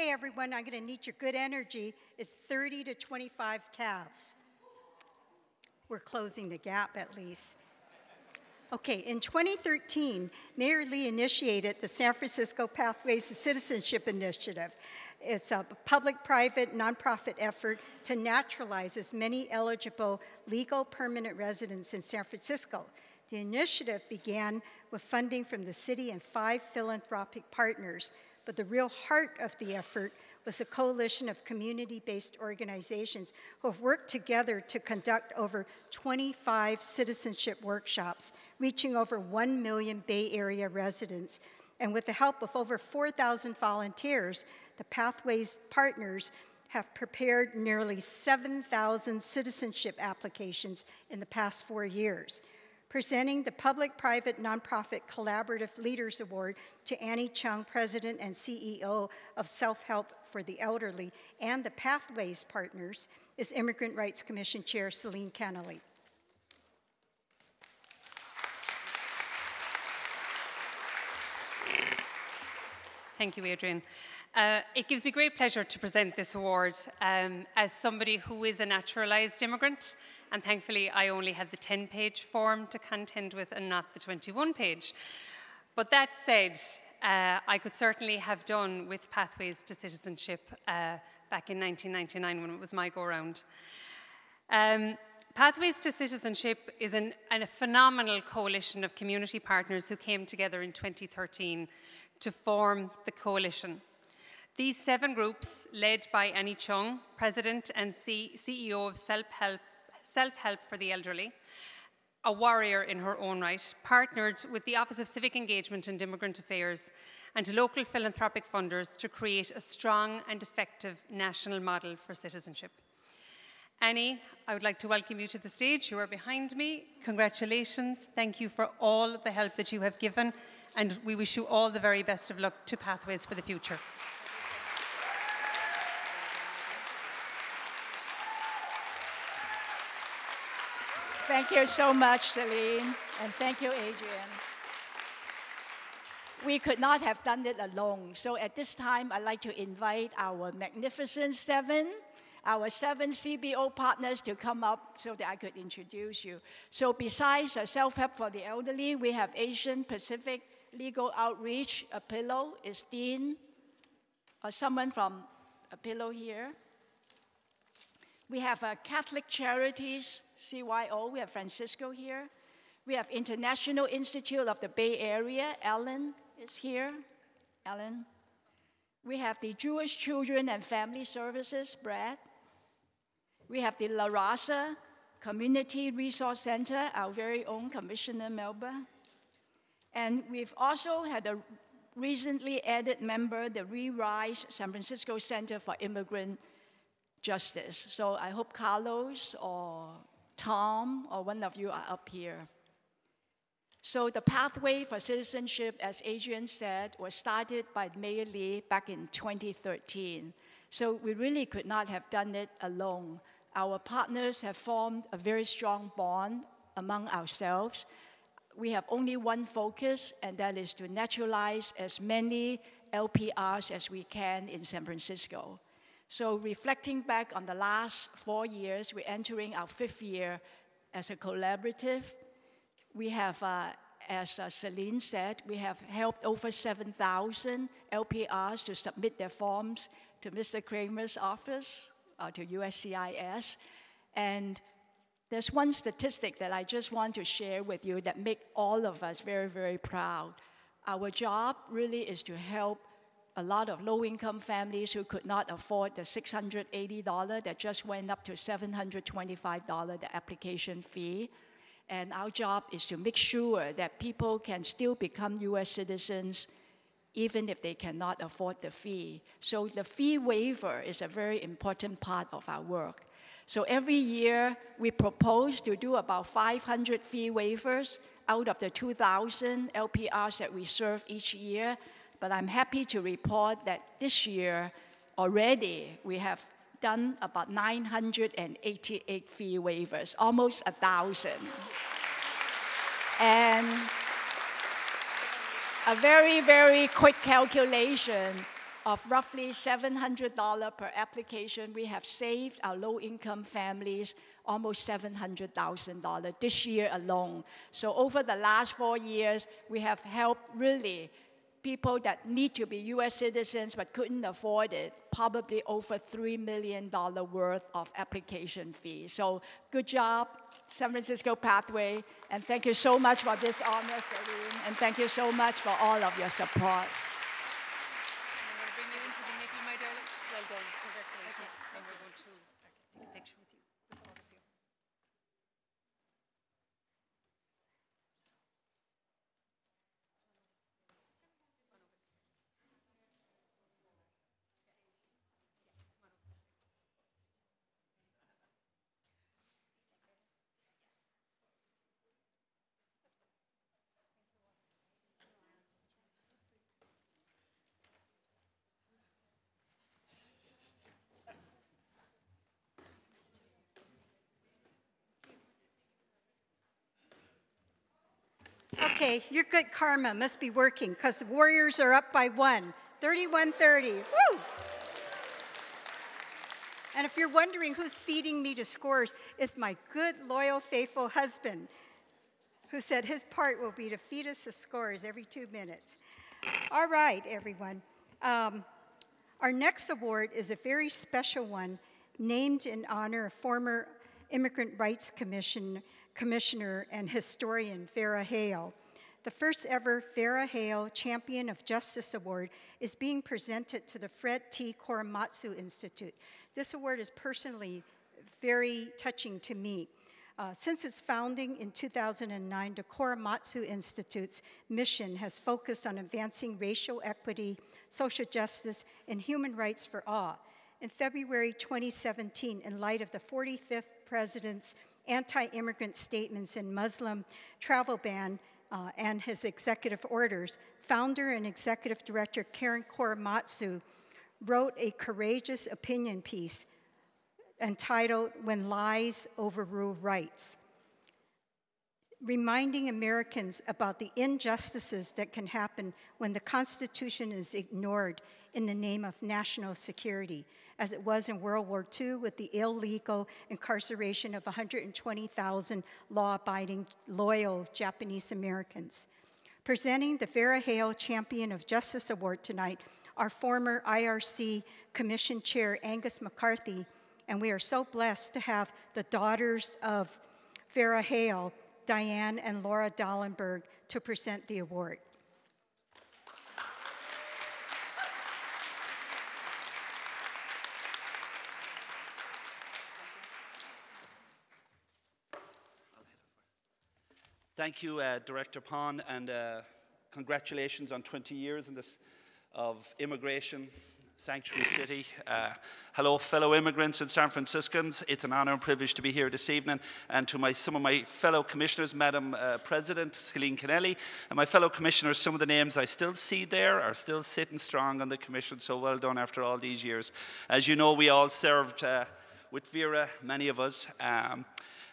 hey everyone, I'm gonna need your good energy, is 30 to 25 calves. We're closing the gap at least. Okay, in 2013, Mayor Lee initiated the San Francisco Pathways to Citizenship Initiative. It's a public-private, nonprofit effort to naturalize as many eligible legal permanent residents in San Francisco. The initiative began with funding from the city and 5 philanthropic partners, but the real heart of the effort was a coalition of community-based organizations who have worked together to conduct over 25 citizenship workshops, reaching over 1 million Bay Area residents. And with the help of over 4,000 volunteers, the Pathways partners have prepared nearly 7,000 citizenship applications in the past 4 years. Presenting the Public-Private Nonprofit Collaborative Leaders Award to Annie Chung, President and CEO of Self-Help for the Elderly, and the Pathways Partners, is Immigrant Rights Commission Chair Celine Cannelly. Thank you, Adrienne. It gives me great pleasure to present this award as somebody who is a naturalized immigrant, and thankfully I only had the 10-page form to contend with and not the 21-page. But that said, I could certainly have done with Pathways to Citizenship back in 1999 when it was my go-round. Pathways to Citizenship is a phenomenal coalition of community partners who came together in 2013 to form the coalition. These 7 groups, led by Annie Chung, President and CEO of Self-Help for the Elderly, a warrior in her own right, partnered with the Office of Civic Engagement and Immigrant Affairs and local philanthropic funders to create a strong and effective national model for citizenship. Annie, I would like to welcome you to the stage. You are behind me. Congratulations. Thank you for all the help that you have given, and we wish you all the very best of luck to Pathways for the future. Thank you so much, Celine, and thank you, Adrienne. We could not have done it alone, so at this time, I'd like to invite our magnificent 7, our 7 CBO partners to come up so that I could introduce you. So besides Self-Help for the Elderly, we have Asian Pacific Legal Outreach, Apilo, is Dean, or someone from Apilo here. We have Catholic Charities, CYO, we have Francisco here. We have International Institute of the Bay Area, Ellen is here, Ellen. We have the Jewish Children and Family Services, Brad. We have the La Raza Community Resource Center, our very own Commissioner Melba. And we've also had a recently added member, the ReRise San Francisco Center for Immigrant Justice. So I hope Carlos or Tom or one of you are up here. So the Pathway for Citizenship, as Adrienne said, was started by Mayor Lee back in 2013. So we really could not have done it alone. Our partners have formed a very strong bond among ourselves. We have only one focus, and that is to naturalize as many LPRs as we can in San Francisco. So reflecting back on the last 4 years, we're entering our 5th year as a collaborative. We have, as Celine said, we have helped over 7,000 LPRs to submit their forms to Mr. Kramer's office, to USCIS. And there's one statistic that I just want to share with you that makes all of us very, very proud. Our job really is to help a lot of low-income families who could not afford the $680 that just went up to $725, the application fee. And our job is to make sure that people can still become U.S. citizens even if they cannot afford the fee. So the fee waiver is a very important part of our work. So every year, we propose to do about 500 fee waivers out of the 2,000 LPRs that we serve each year. But I'm happy to report that this year already we have done about 988 fee waivers, almost 1,000. And a very, very quick calculation of roughly $700 per application, we have saved our low-income families almost $700,000 this year alone. So over the last 4 years, we have helped really people that need to be U.S. citizens but couldn't afford it, probably over $3 million worth of application fees. So good job, San Francisco Pathway, and thank you so much for this honor, Celine, and thank you so much for all of your support. Okay, your good karma must be working because the Warriors are up by one, 31-30. Woo! And if you're wondering who's feeding me to scores, it's my good, loyal, faithful husband who said his part will be to feed us the scores every 2 minutes. All right, everyone. Our next award is a very special one named in honor of former Immigrant Rights Commissioner and historian Vera Hale. The first ever Vera Hale Champion of Justice Award is being presented to the Fred T. Korematsu Institute. This award is personally very touching to me. Since its founding in 2009, the Korematsu Institute's mission has focused on advancing racial equity, social justice, and human rights for all. In February 2017, in light of the 45th President's anti-immigrant statements in Muslim travel ban and his executive orders, founder and executive director Karen Korematsu wrote a courageous opinion piece entitled "When Lies Overrule Rights," reminding Americans about the injustices that can happen when the Constitution is ignored in the name of national security, as it was in World War II with the illegal incarceration of 120,000 law-abiding, loyal Japanese Americans. Presenting the Vera Hale Champion of Justice Award tonight, our former IRC Commission Chair, Angus McCarthy, and we are so blessed to have the daughters of Vera Hale, Diane and Laura Dahlenberg, to present the award. Thank you, Director Pond, and congratulations on 20 years in this, of immigration, sanctuary city. Hello, fellow immigrants and San Franciscans. It's an honor and privilege to be here this evening, and to some of my fellow commissioners, Madam President, Celine Kennelly, and my fellow commissioners, some of the names I still see there are still sitting strong on the commission, so well done after all these years. As you know, we all served with Vera, many of us.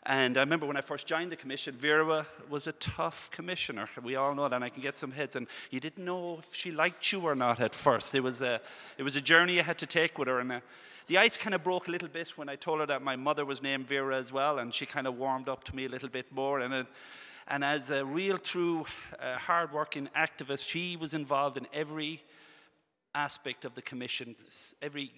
And I remember when I first joined the commission, Vera was a tough commissioner. We all know that, and I can get some heads. And you didn't know if she liked you or not at first. It was a journey I had to take with her. And the ice kind of broke a little bit when I told her that my mother was named Vera as well, and she kind of warmed up to me a little bit more. And as a real, true, hard-working activist, she was involved in every aspect of the commission, every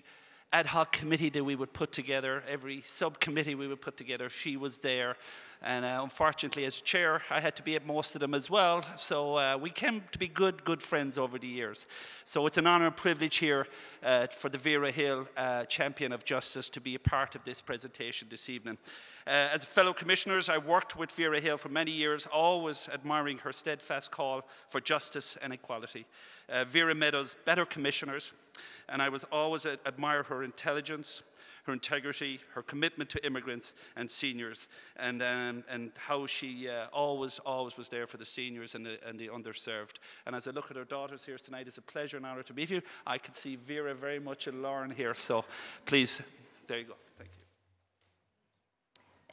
ad hoc committee that we would put together, every subcommittee we would put together, she was there. And unfortunately, as chair, I had to be at most of them as well. So we came to be good friends over the years. So it's an honor and privilege here for the Vera Hale Champion of Justice to be a part of this presentation this evening. As fellow commissioners, I worked with Vera Hale for many years, always admiring her steadfast call for justice and equality. Vera made us better commissioners, and I was always admired her intelligence, her integrity, her commitment to immigrants and seniors, and how she always was there for the seniors and the underserved. And as I look at her daughters here tonight, it's a pleasure and honor to meet you. I can see Vera very much and Lauren here, so please, there you go. Thank you.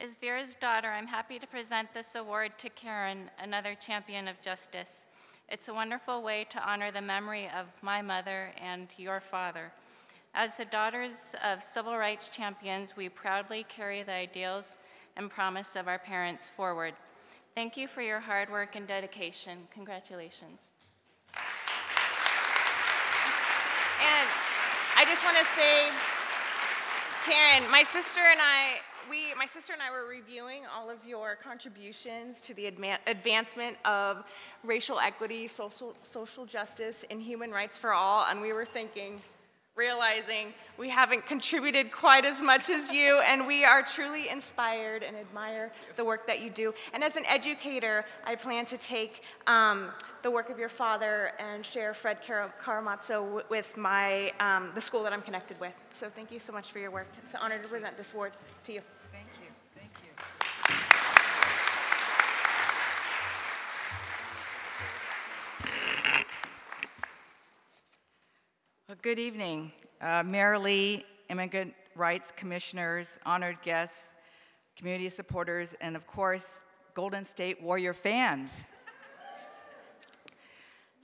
As Vera's daughter, I'm happy to present this award to Karen, another champion of justice. It's a wonderful way to honor the memory of my mother and your father. As the daughters of civil rights champions, we proudly carry the ideals and promise of our parents forward. Thank you for your hard work and dedication. Congratulations. And I just want to say, Karen, my sister and I were reviewing all of your contributions to the advancement of racial equity, social justice, and human rights for all, and we were thinking, realizing we haven't contributed quite as much as you, and we are truly inspired and admire the work that you do. And as an educator, I plan to take the work of your father and share Fred Karamazzo with the school that I'm connected with. So thank you so much for your work. It's an honor to present this award to you. Good evening, Mayor Lee, Immigrant Rights Commissioners, honored guests, community supporters, and of course, Golden State Warrior fans.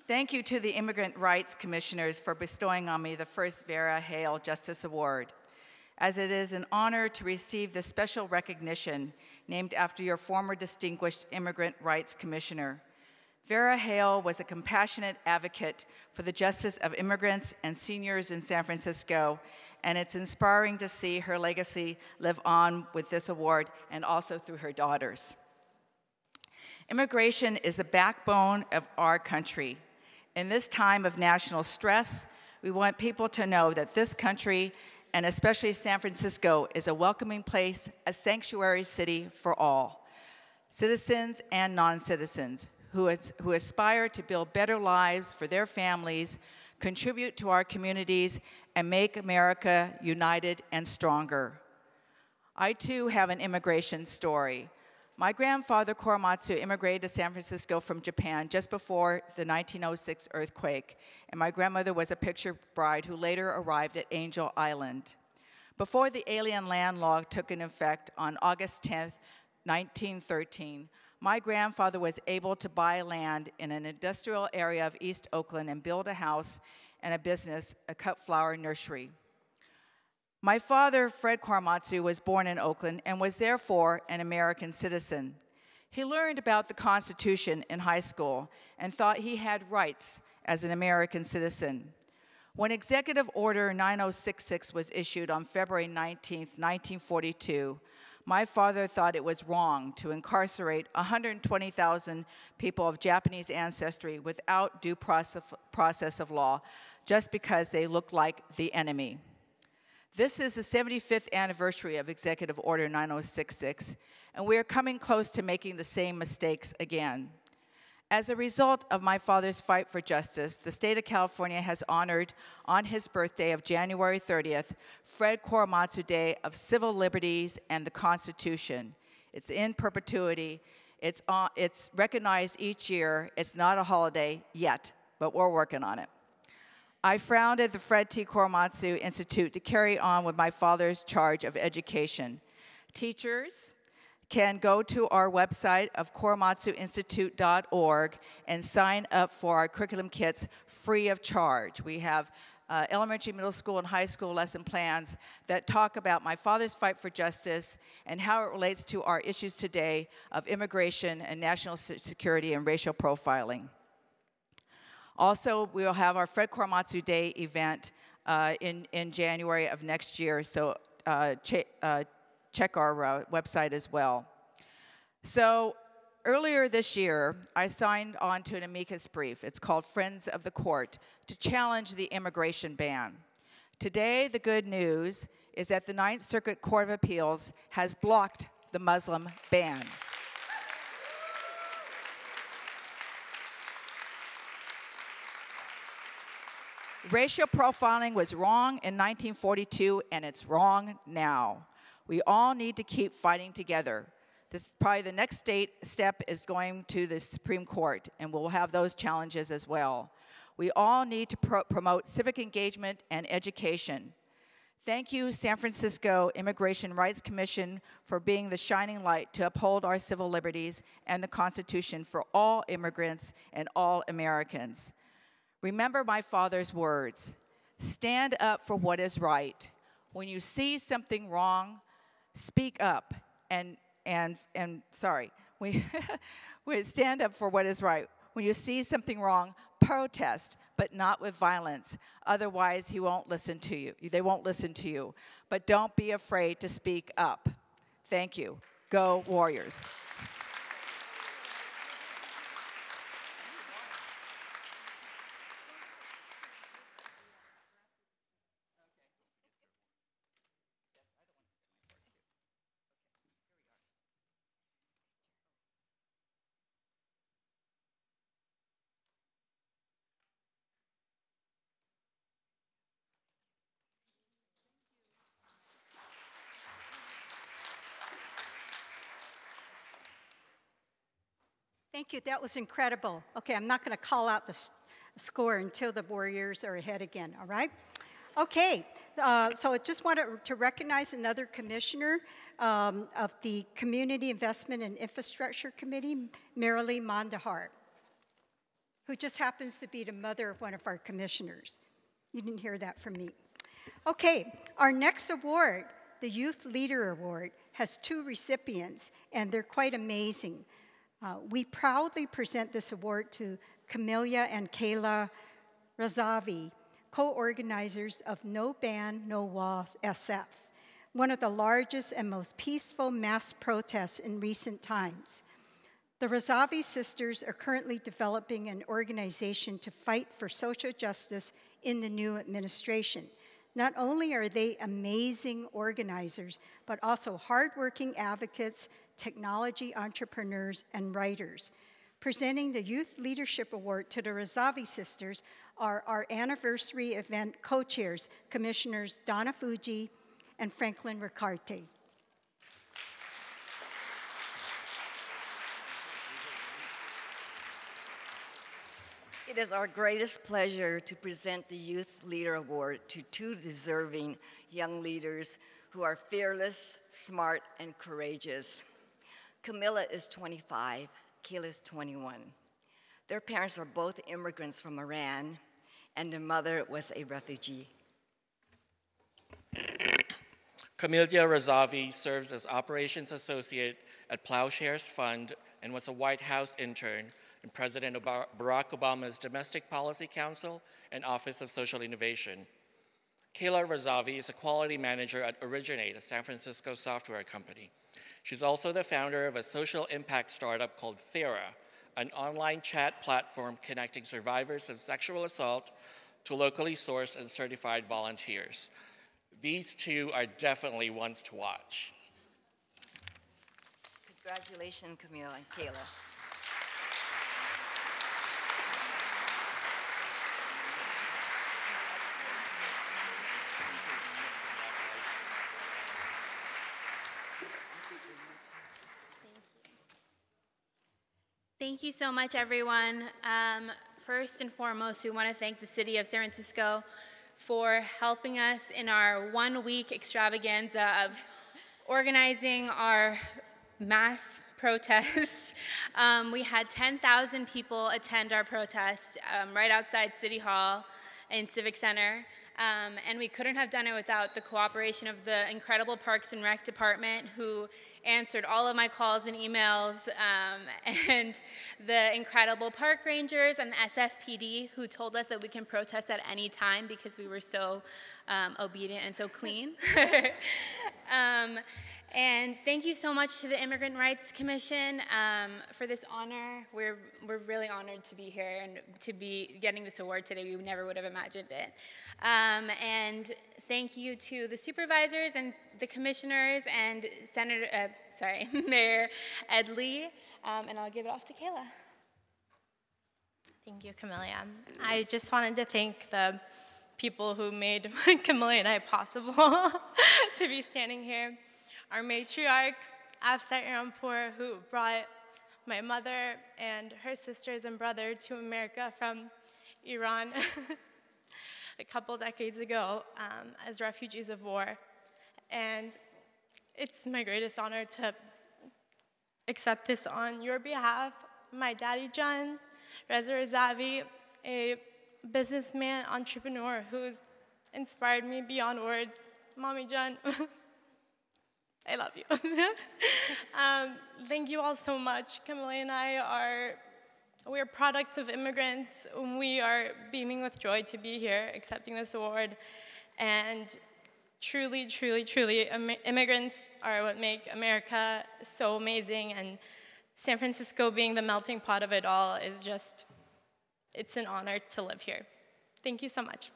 Thank you to the Immigrant Rights Commissioners for bestowing on me the first Vera Hale Justice Award, as it is an honor to receive this special recognition named after your former distinguished Immigrant Rights Commissioner. Vera Hale was a compassionate advocate for the justice of immigrants and seniors in San Francisco, and it's inspiring to see her legacy live on with this award and also through her daughters. Immigration is the backbone of our country. In this time of national stress, we want people to know that this country, and especially San Francisco, is a welcoming place, a sanctuary city for all, citizens and non-citizens, who aspire to build better lives for their families, contribute to our communities, and make America united and stronger. I too have an immigration story. My grandfather Korematsu immigrated to San Francisco from Japan just before the 1906 earthquake, and my grandmother was a picture bride who later arrived at Angel Island. Before the alien land law took into effect on August 10th, 1913, my grandfather was able to buy land in an industrial area of East Oakland and build a house and a business, a cut flower nursery. My father, Fred Korematsu, was born in Oakland and was therefore an American citizen. He learned about the Constitution in high school and thought he had rights as an American citizen. When Executive Order 9066 was issued on February 19, 1942, my father thought it was wrong to incarcerate 120,000 people of Japanese ancestry without due process of law just because they looked like the enemy. This is the 75th anniversary of Executive Order 9066, and we are coming close to making the same mistakes again. As a result of my father's fight for justice, the state of California has honored, on his birthday of January 30th, Fred Korematsu Day of Civil Liberties and the Constitution. It's in perpetuity. It's recognized each year. It's not a holiday yet, but we're working on it. I founded the Fred T. Korematsu Institute to carry on with my father's charge of education. Teachers can go to our website of korematsuinstitute.org and sign up for our curriculum kits free of charge. We have elementary, middle school, and high school lesson plans that talk about my father's fight for justice and how it relates to our issues today of immigration and national security and racial profiling. Also, we will have our Fred Korematsu Day event in January of next year, so check our website as well. So earlier this year, I signed on to an amicus brief. It's called Friends of the Court, to challenge the immigration ban. Today, the good news is that the Ninth Circuit Court of Appeals has blocked the Muslim ban. Racial profiling was wrong in 1942, and it's wrong now. We all need to keep fighting together. This probably the next step is going to the Supreme Court, and we'll have those challenges as well. We all need to promote civic engagement and education. Thank you, San Francisco Immigration Rights Commission, for being the shining light to uphold our civil liberties and the Constitution for all immigrants and all Americans. Remember my father's words, stand up for what is right. When you see something wrong, speak up stand up for what is right. When you see something wrong, protest, but not with violence. Otherwise, he won't listen to you. They won't listen to you. But don't be afraid to speak up. Thank you. Go Warriors. Thank you, that was incredible. Okay, I'm not gonna call out the score until the Warriors are ahead again, all right? Okay, so I just wanted to recognize another commissioner of the Community Investment and Infrastructure Committee, Marilee Mondahar, who just happens to be the mother of one of our commissioners. You didn't hear that from me. Okay, our next award, the Youth Leader Award, has two recipients, and they're quite amazing. We proudly present this award to Camelia and Kayla Razavi, co-organizers of No Ban, No Walls SF, one of the largest and most peaceful mass protests in recent times. The Razavi sisters are currently developing an organization to fight for social justice in the new administration. Not only are they amazing organizers, but also hardworking advocates, technology entrepreneurs, and writers. Presenting the Youth Leadership Award to the Razavi sisters are our anniversary event co-chairs, Commissioners Donna Fuji and Franklin Ricarte. It is our greatest pleasure to present the Youth Leader Award to two deserving young leaders who are fearless, smart, and courageous. Camilla is 25, Kayla is 21. Their parents are both immigrants from Iran, and their mother was a refugee. Camilla Razavi serves as Operations Associate at Plowshares Fund and was a White House intern and President Barack Obama's Domestic Policy Council and Office of Social Innovation. Kayla Razavi is a quality manager at Originate, a San Francisco software company. She's also the founder of a social impact startup called Thera, an online chat platform connecting survivors of sexual assault to locally sourced and certified volunteers. These two are definitely ones to watch. Congratulations, Camille and Kayla. Thank you so much, everyone. First and foremost, we want to thank the City of San Francisco for helping us in our one-week extravaganza of organizing our mass protest. We had 10,000 people attend our protest right outside City Hall and Civic Center. And we couldn't have done it without the cooperation of the incredible Parks and Rec Department, who answered all of my calls and emails, and the incredible park rangers and the SFPD, who told us that we can protest at any time because we were so obedient and so clean. And thank you so much to the Immigrant Rights Commission for this honor. We're really honored to be here and to be getting this award today. We never would have imagined it. And thank you to the supervisors and the commissioners and Mayor Ed Lee. And I'll give it off to Kayla. Thank you, Camelia. I just wanted to thank the people who made Camelia and I possible to be standing here. Our matriarch, Afsar Arampur, who brought my mother and her sisters and brother to America from Iran. a couple decades ago as refugees of war. And it's my greatest honor to accept this on your behalf. My daddy, John Reza Rezavi, a businessman, entrepreneur who's inspired me beyond words. Mommy John, I love you. Thank you all so much. Camille and I are, we are products of immigrants. We are beaming with joy to be here, accepting this award. And truly, truly, truly, immigrants are what make America so amazing. And San Francisco being the melting pot of it all is just, it's an honor to live here. Thank you so much.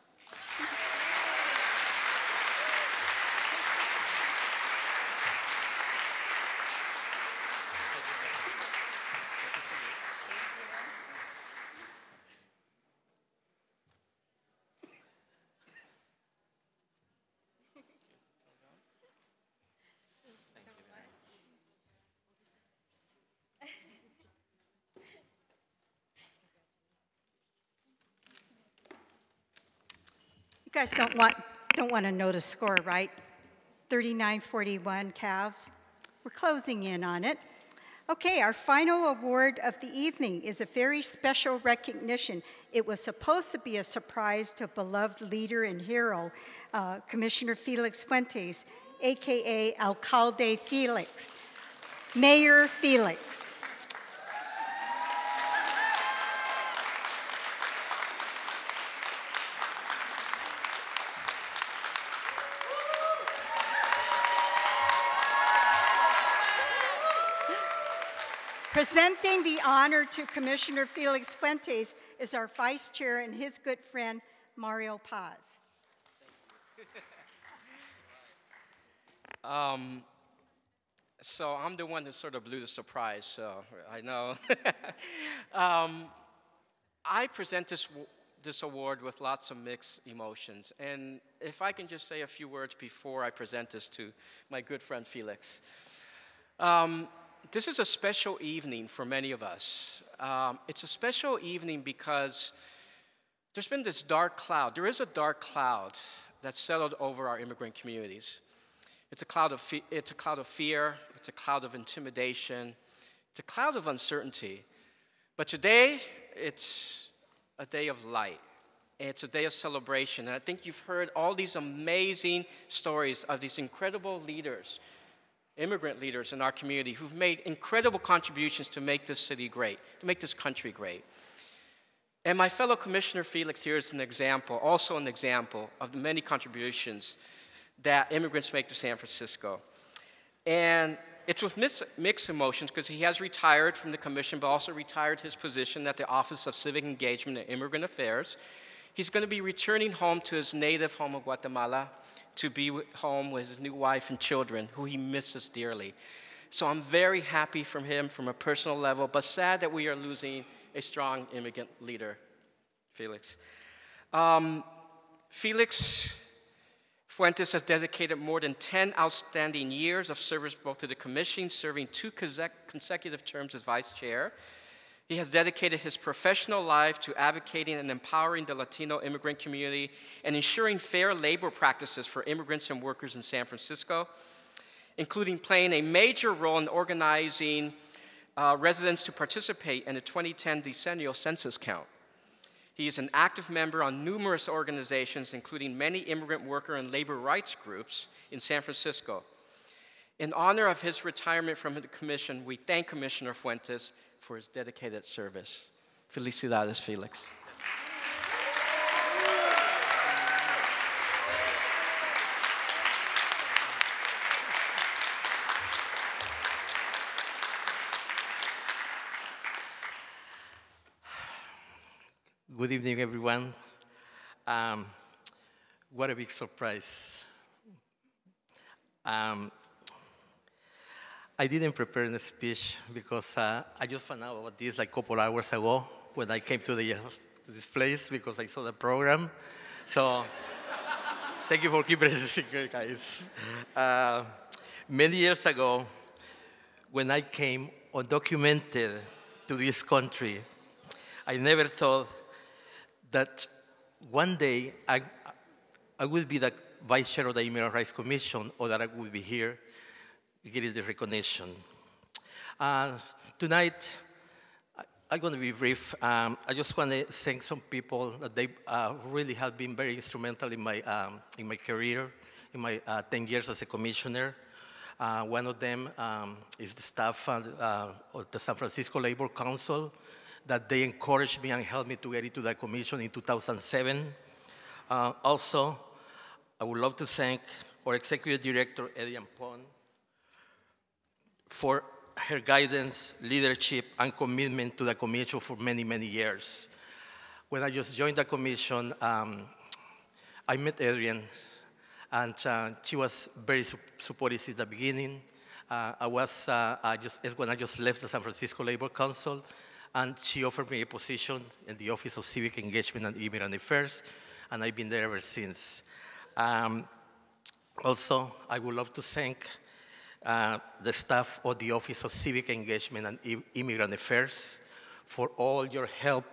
You guys don't want to know the score, right? 39-41 Cavs. We're closing in on it. Okay, our final award of the evening is a very special recognition. It was supposed to be a surprise to beloved leader and hero, Commissioner Felix Fuentes, AKA Alcalde Felix, Mayor Felix. Presenting the honor to Commissioner Felix Fuentes is our Vice Chair and his good friend, Mario Paz. So I'm the one that sort of blew the surprise, so I know. I present this award with lots of mixed emotions. And if I can just say a few words before I present this to my good friend Felix. This is a special evening for many of us. It's a special evening because there's been this dark cloud. There is a dark cloud that's settled over our immigrant communities. It's a cloud of fear. It's a cloud of intimidation. It's a cloud of uncertainty. But today, it's a day of light. It's a day of celebration. And I think you've heard all these amazing stories of these incredible leaders, immigrant leaders in our community who've made incredible contributions to make this city great, to make this country great. And my fellow Commissioner Felix here is an example, also an example of the many contributions that immigrants make to San Francisco. And it's with mixed emotions because he has retired from the commission but also retired his position at the Office of Civic Engagement and Immigrant Affairs. He's going to be returning home to his native home of Guatemala, to be home with his new wife and children, who he misses dearly. So I'm very happy for him from a personal level, but sad that we are losing a strong immigrant leader, Felix. Felix Fuentes has dedicated more than 10 outstanding years of service both to the commission, serving 2 consecutive terms as vice chair. He has dedicated his professional life to advocating and empowering the Latino immigrant community and ensuring fair labor practices for immigrants and workers in San Francisco, including playing a major role in organizing residents to participate in the 2010 decennial census count. He is an active member on numerous organizations, including many immigrant worker and labor rights groups in San Francisco. In honor of his retirement from the commission, we thank Commissioner Fuentes for his dedicated service. Felicidades, Felix. Good evening, everyone. What a big surprise. I didn't prepare a speech because I just found out about this like a couple hours ago when I came to this place because I saw the program. So thank you for keeping it secret, guys. Many years ago, when I came undocumented to this country, I never thought that one day I will be the vice chair of the Immigrant Rights Commission, or that I will be here getting the recognition. Tonight, I'm going to be brief. I just want to thank some people that they really have been very instrumental in my career, in my 10 years as a commissioner. One of them is the staff of the San Francisco Labor Council, that they encouraged me and helped me to get into the commission in 2007. Also, I would love to thank our Executive Director, Adrienne Pond, for her guidance, leadership, and commitment to the commission for many, many years. When I just joined the commission, I met Adrienne, and she was very supportive since the beginning. I just left the San Francisco Labor Council, and she offered me a position in the Office of Civic Engagement and Immigrant Affairs, and I've been there ever since. Also, I would love to thank the staff of the Office of Civic Engagement and Immigrant Affairs for all your help,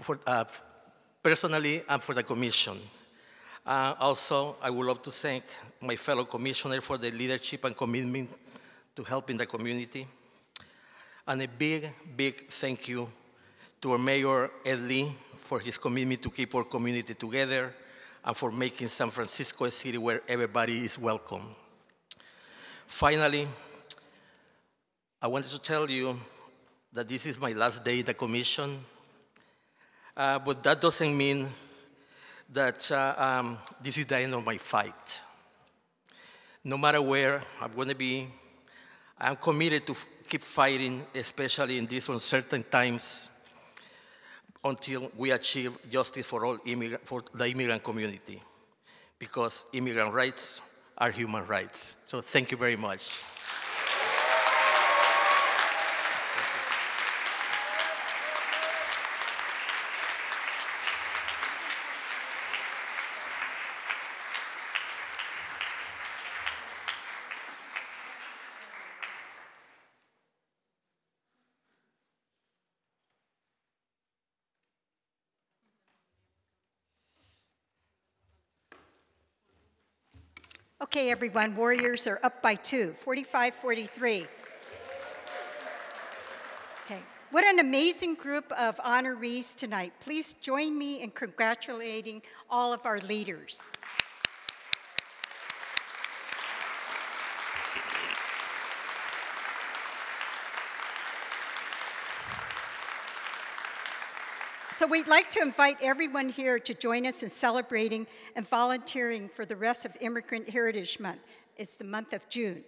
for, personally and for the commission. Also, I would love to thank my fellow commissioner for the leadership and commitment to helping the community. And a big, big thank you to our Mayor, Ed Lee, for his commitment to keep our community together and for making San Francisco a city where everybody is welcome. Finally, I wanted to tell you that this is my last day in the commission, but that doesn't mean that this is the end of my fight. No matter where I'm going to be, I'm committed to keep fighting, especially in these uncertain times, until we achieve justice for all for the immigrant community, because immigrant rights are human rights. So thank you very much. Okay, everyone, Warriors are up by 2, 45-43. Okay, what an amazing group of honorees tonight. Please join me in congratulating all of our leaders. So we'd like to invite everyone here to join us in celebrating and volunteering for the rest of Immigrant Heritage Month. It's the month of June.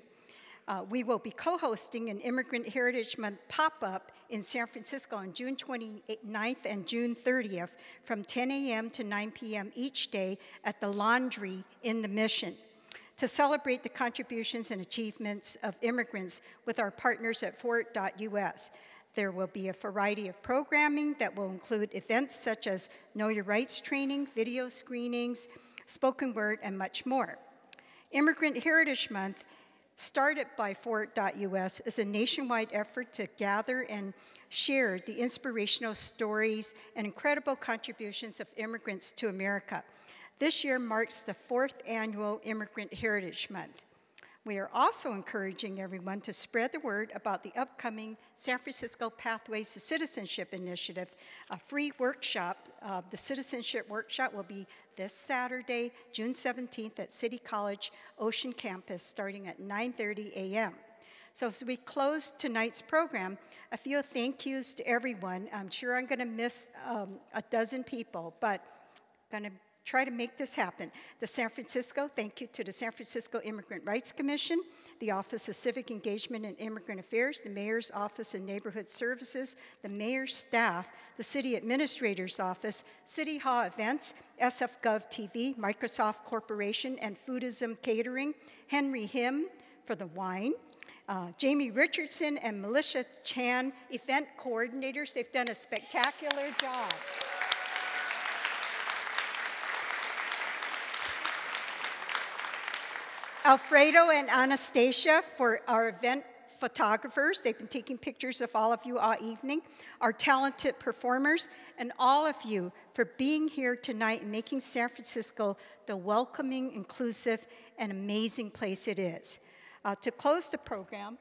We will be co-hosting an Immigrant Heritage Month pop-up in San Francisco on June 29th and June 30th from 10 a.m. to 9 p.m. each day at the Laundry in the Mission, to celebrate the contributions and achievements of immigrants with our partners at Forward.us. There will be a variety of programming that will include events such as Know Your Rights training, video screenings, spoken word, and much more. Immigrant Heritage Month, started by Forward.us, is a nationwide effort to gather and share the inspirational stories and incredible contributions of immigrants to America. This year marks the 4th annual Immigrant Heritage Month. We are also encouraging everyone to spread the word about the upcoming San Francisco Pathways to Citizenship Initiative, a free workshop. The citizenship workshop will be this Saturday, June 17th at City College Ocean Campus, starting at 9:30 a.m. So as we close tonight's program, a few thank yous to everyone. I'm sure I'm going to miss a dozen people, but I'm going to try to make this happen. Thank you to the San Francisco Immigrant Rights Commission, the Office of Civic Engagement and Immigrant Affairs, the Mayor's Office and Neighborhood Services, the Mayor's staff, the City Administrator's Office, City Hall Events, SF Gov TV, Microsoft Corporation, and Foodism Catering, Henry Him for the wine, Jamie Richardson and Melissa Chan, event coordinators. They've done a spectacular job. Alfredo and Anastasia for our event photographers, they've been taking pictures of all of you all evening, our talented performers, and all of you for being here tonight and making San Francisco the welcoming, inclusive, and amazing place it is. To close the program,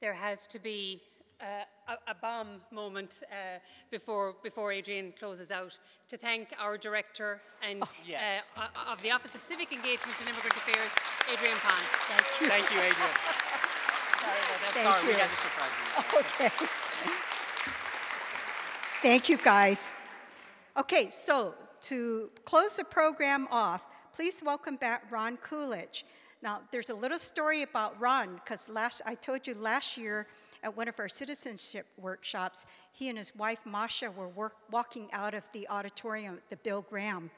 there has to be a bomb moment before Adrienne closes out, to thank our director and of the Office of Civic Engagement and Immigrant Affairs, Adrienne Pond. Thank you. Thank you, Adrienne. Sorry about that. Sorry, we had to surprise you. Okay. Thank you, guys. Okay, so to close the program off, please welcome back Ron Coolidge. Now, there's a little story about Ron, because I told you last year at one of our citizenship workshops, he and his wife, Masha, were walking out of the auditorium at the Bill Graham.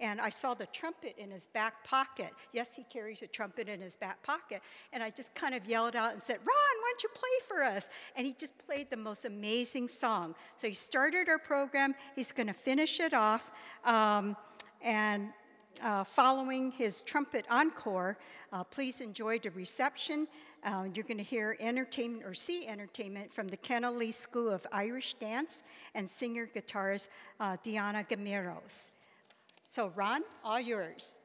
And I saw the trumpet in his back pocket. Yes, he carries a trumpet in his back pocket. And I just kind of yelled out and said, Ron, why don't you play for us? And he just played the most amazing song. So he started our program. He's going to finish it off. Following his trumpet encore, please enjoy the reception. You're going to hear entertainment, or see entertainment, from the Kennelly School of Irish Dance and singer-guitarist Diana Gameros. So Ron, all yours.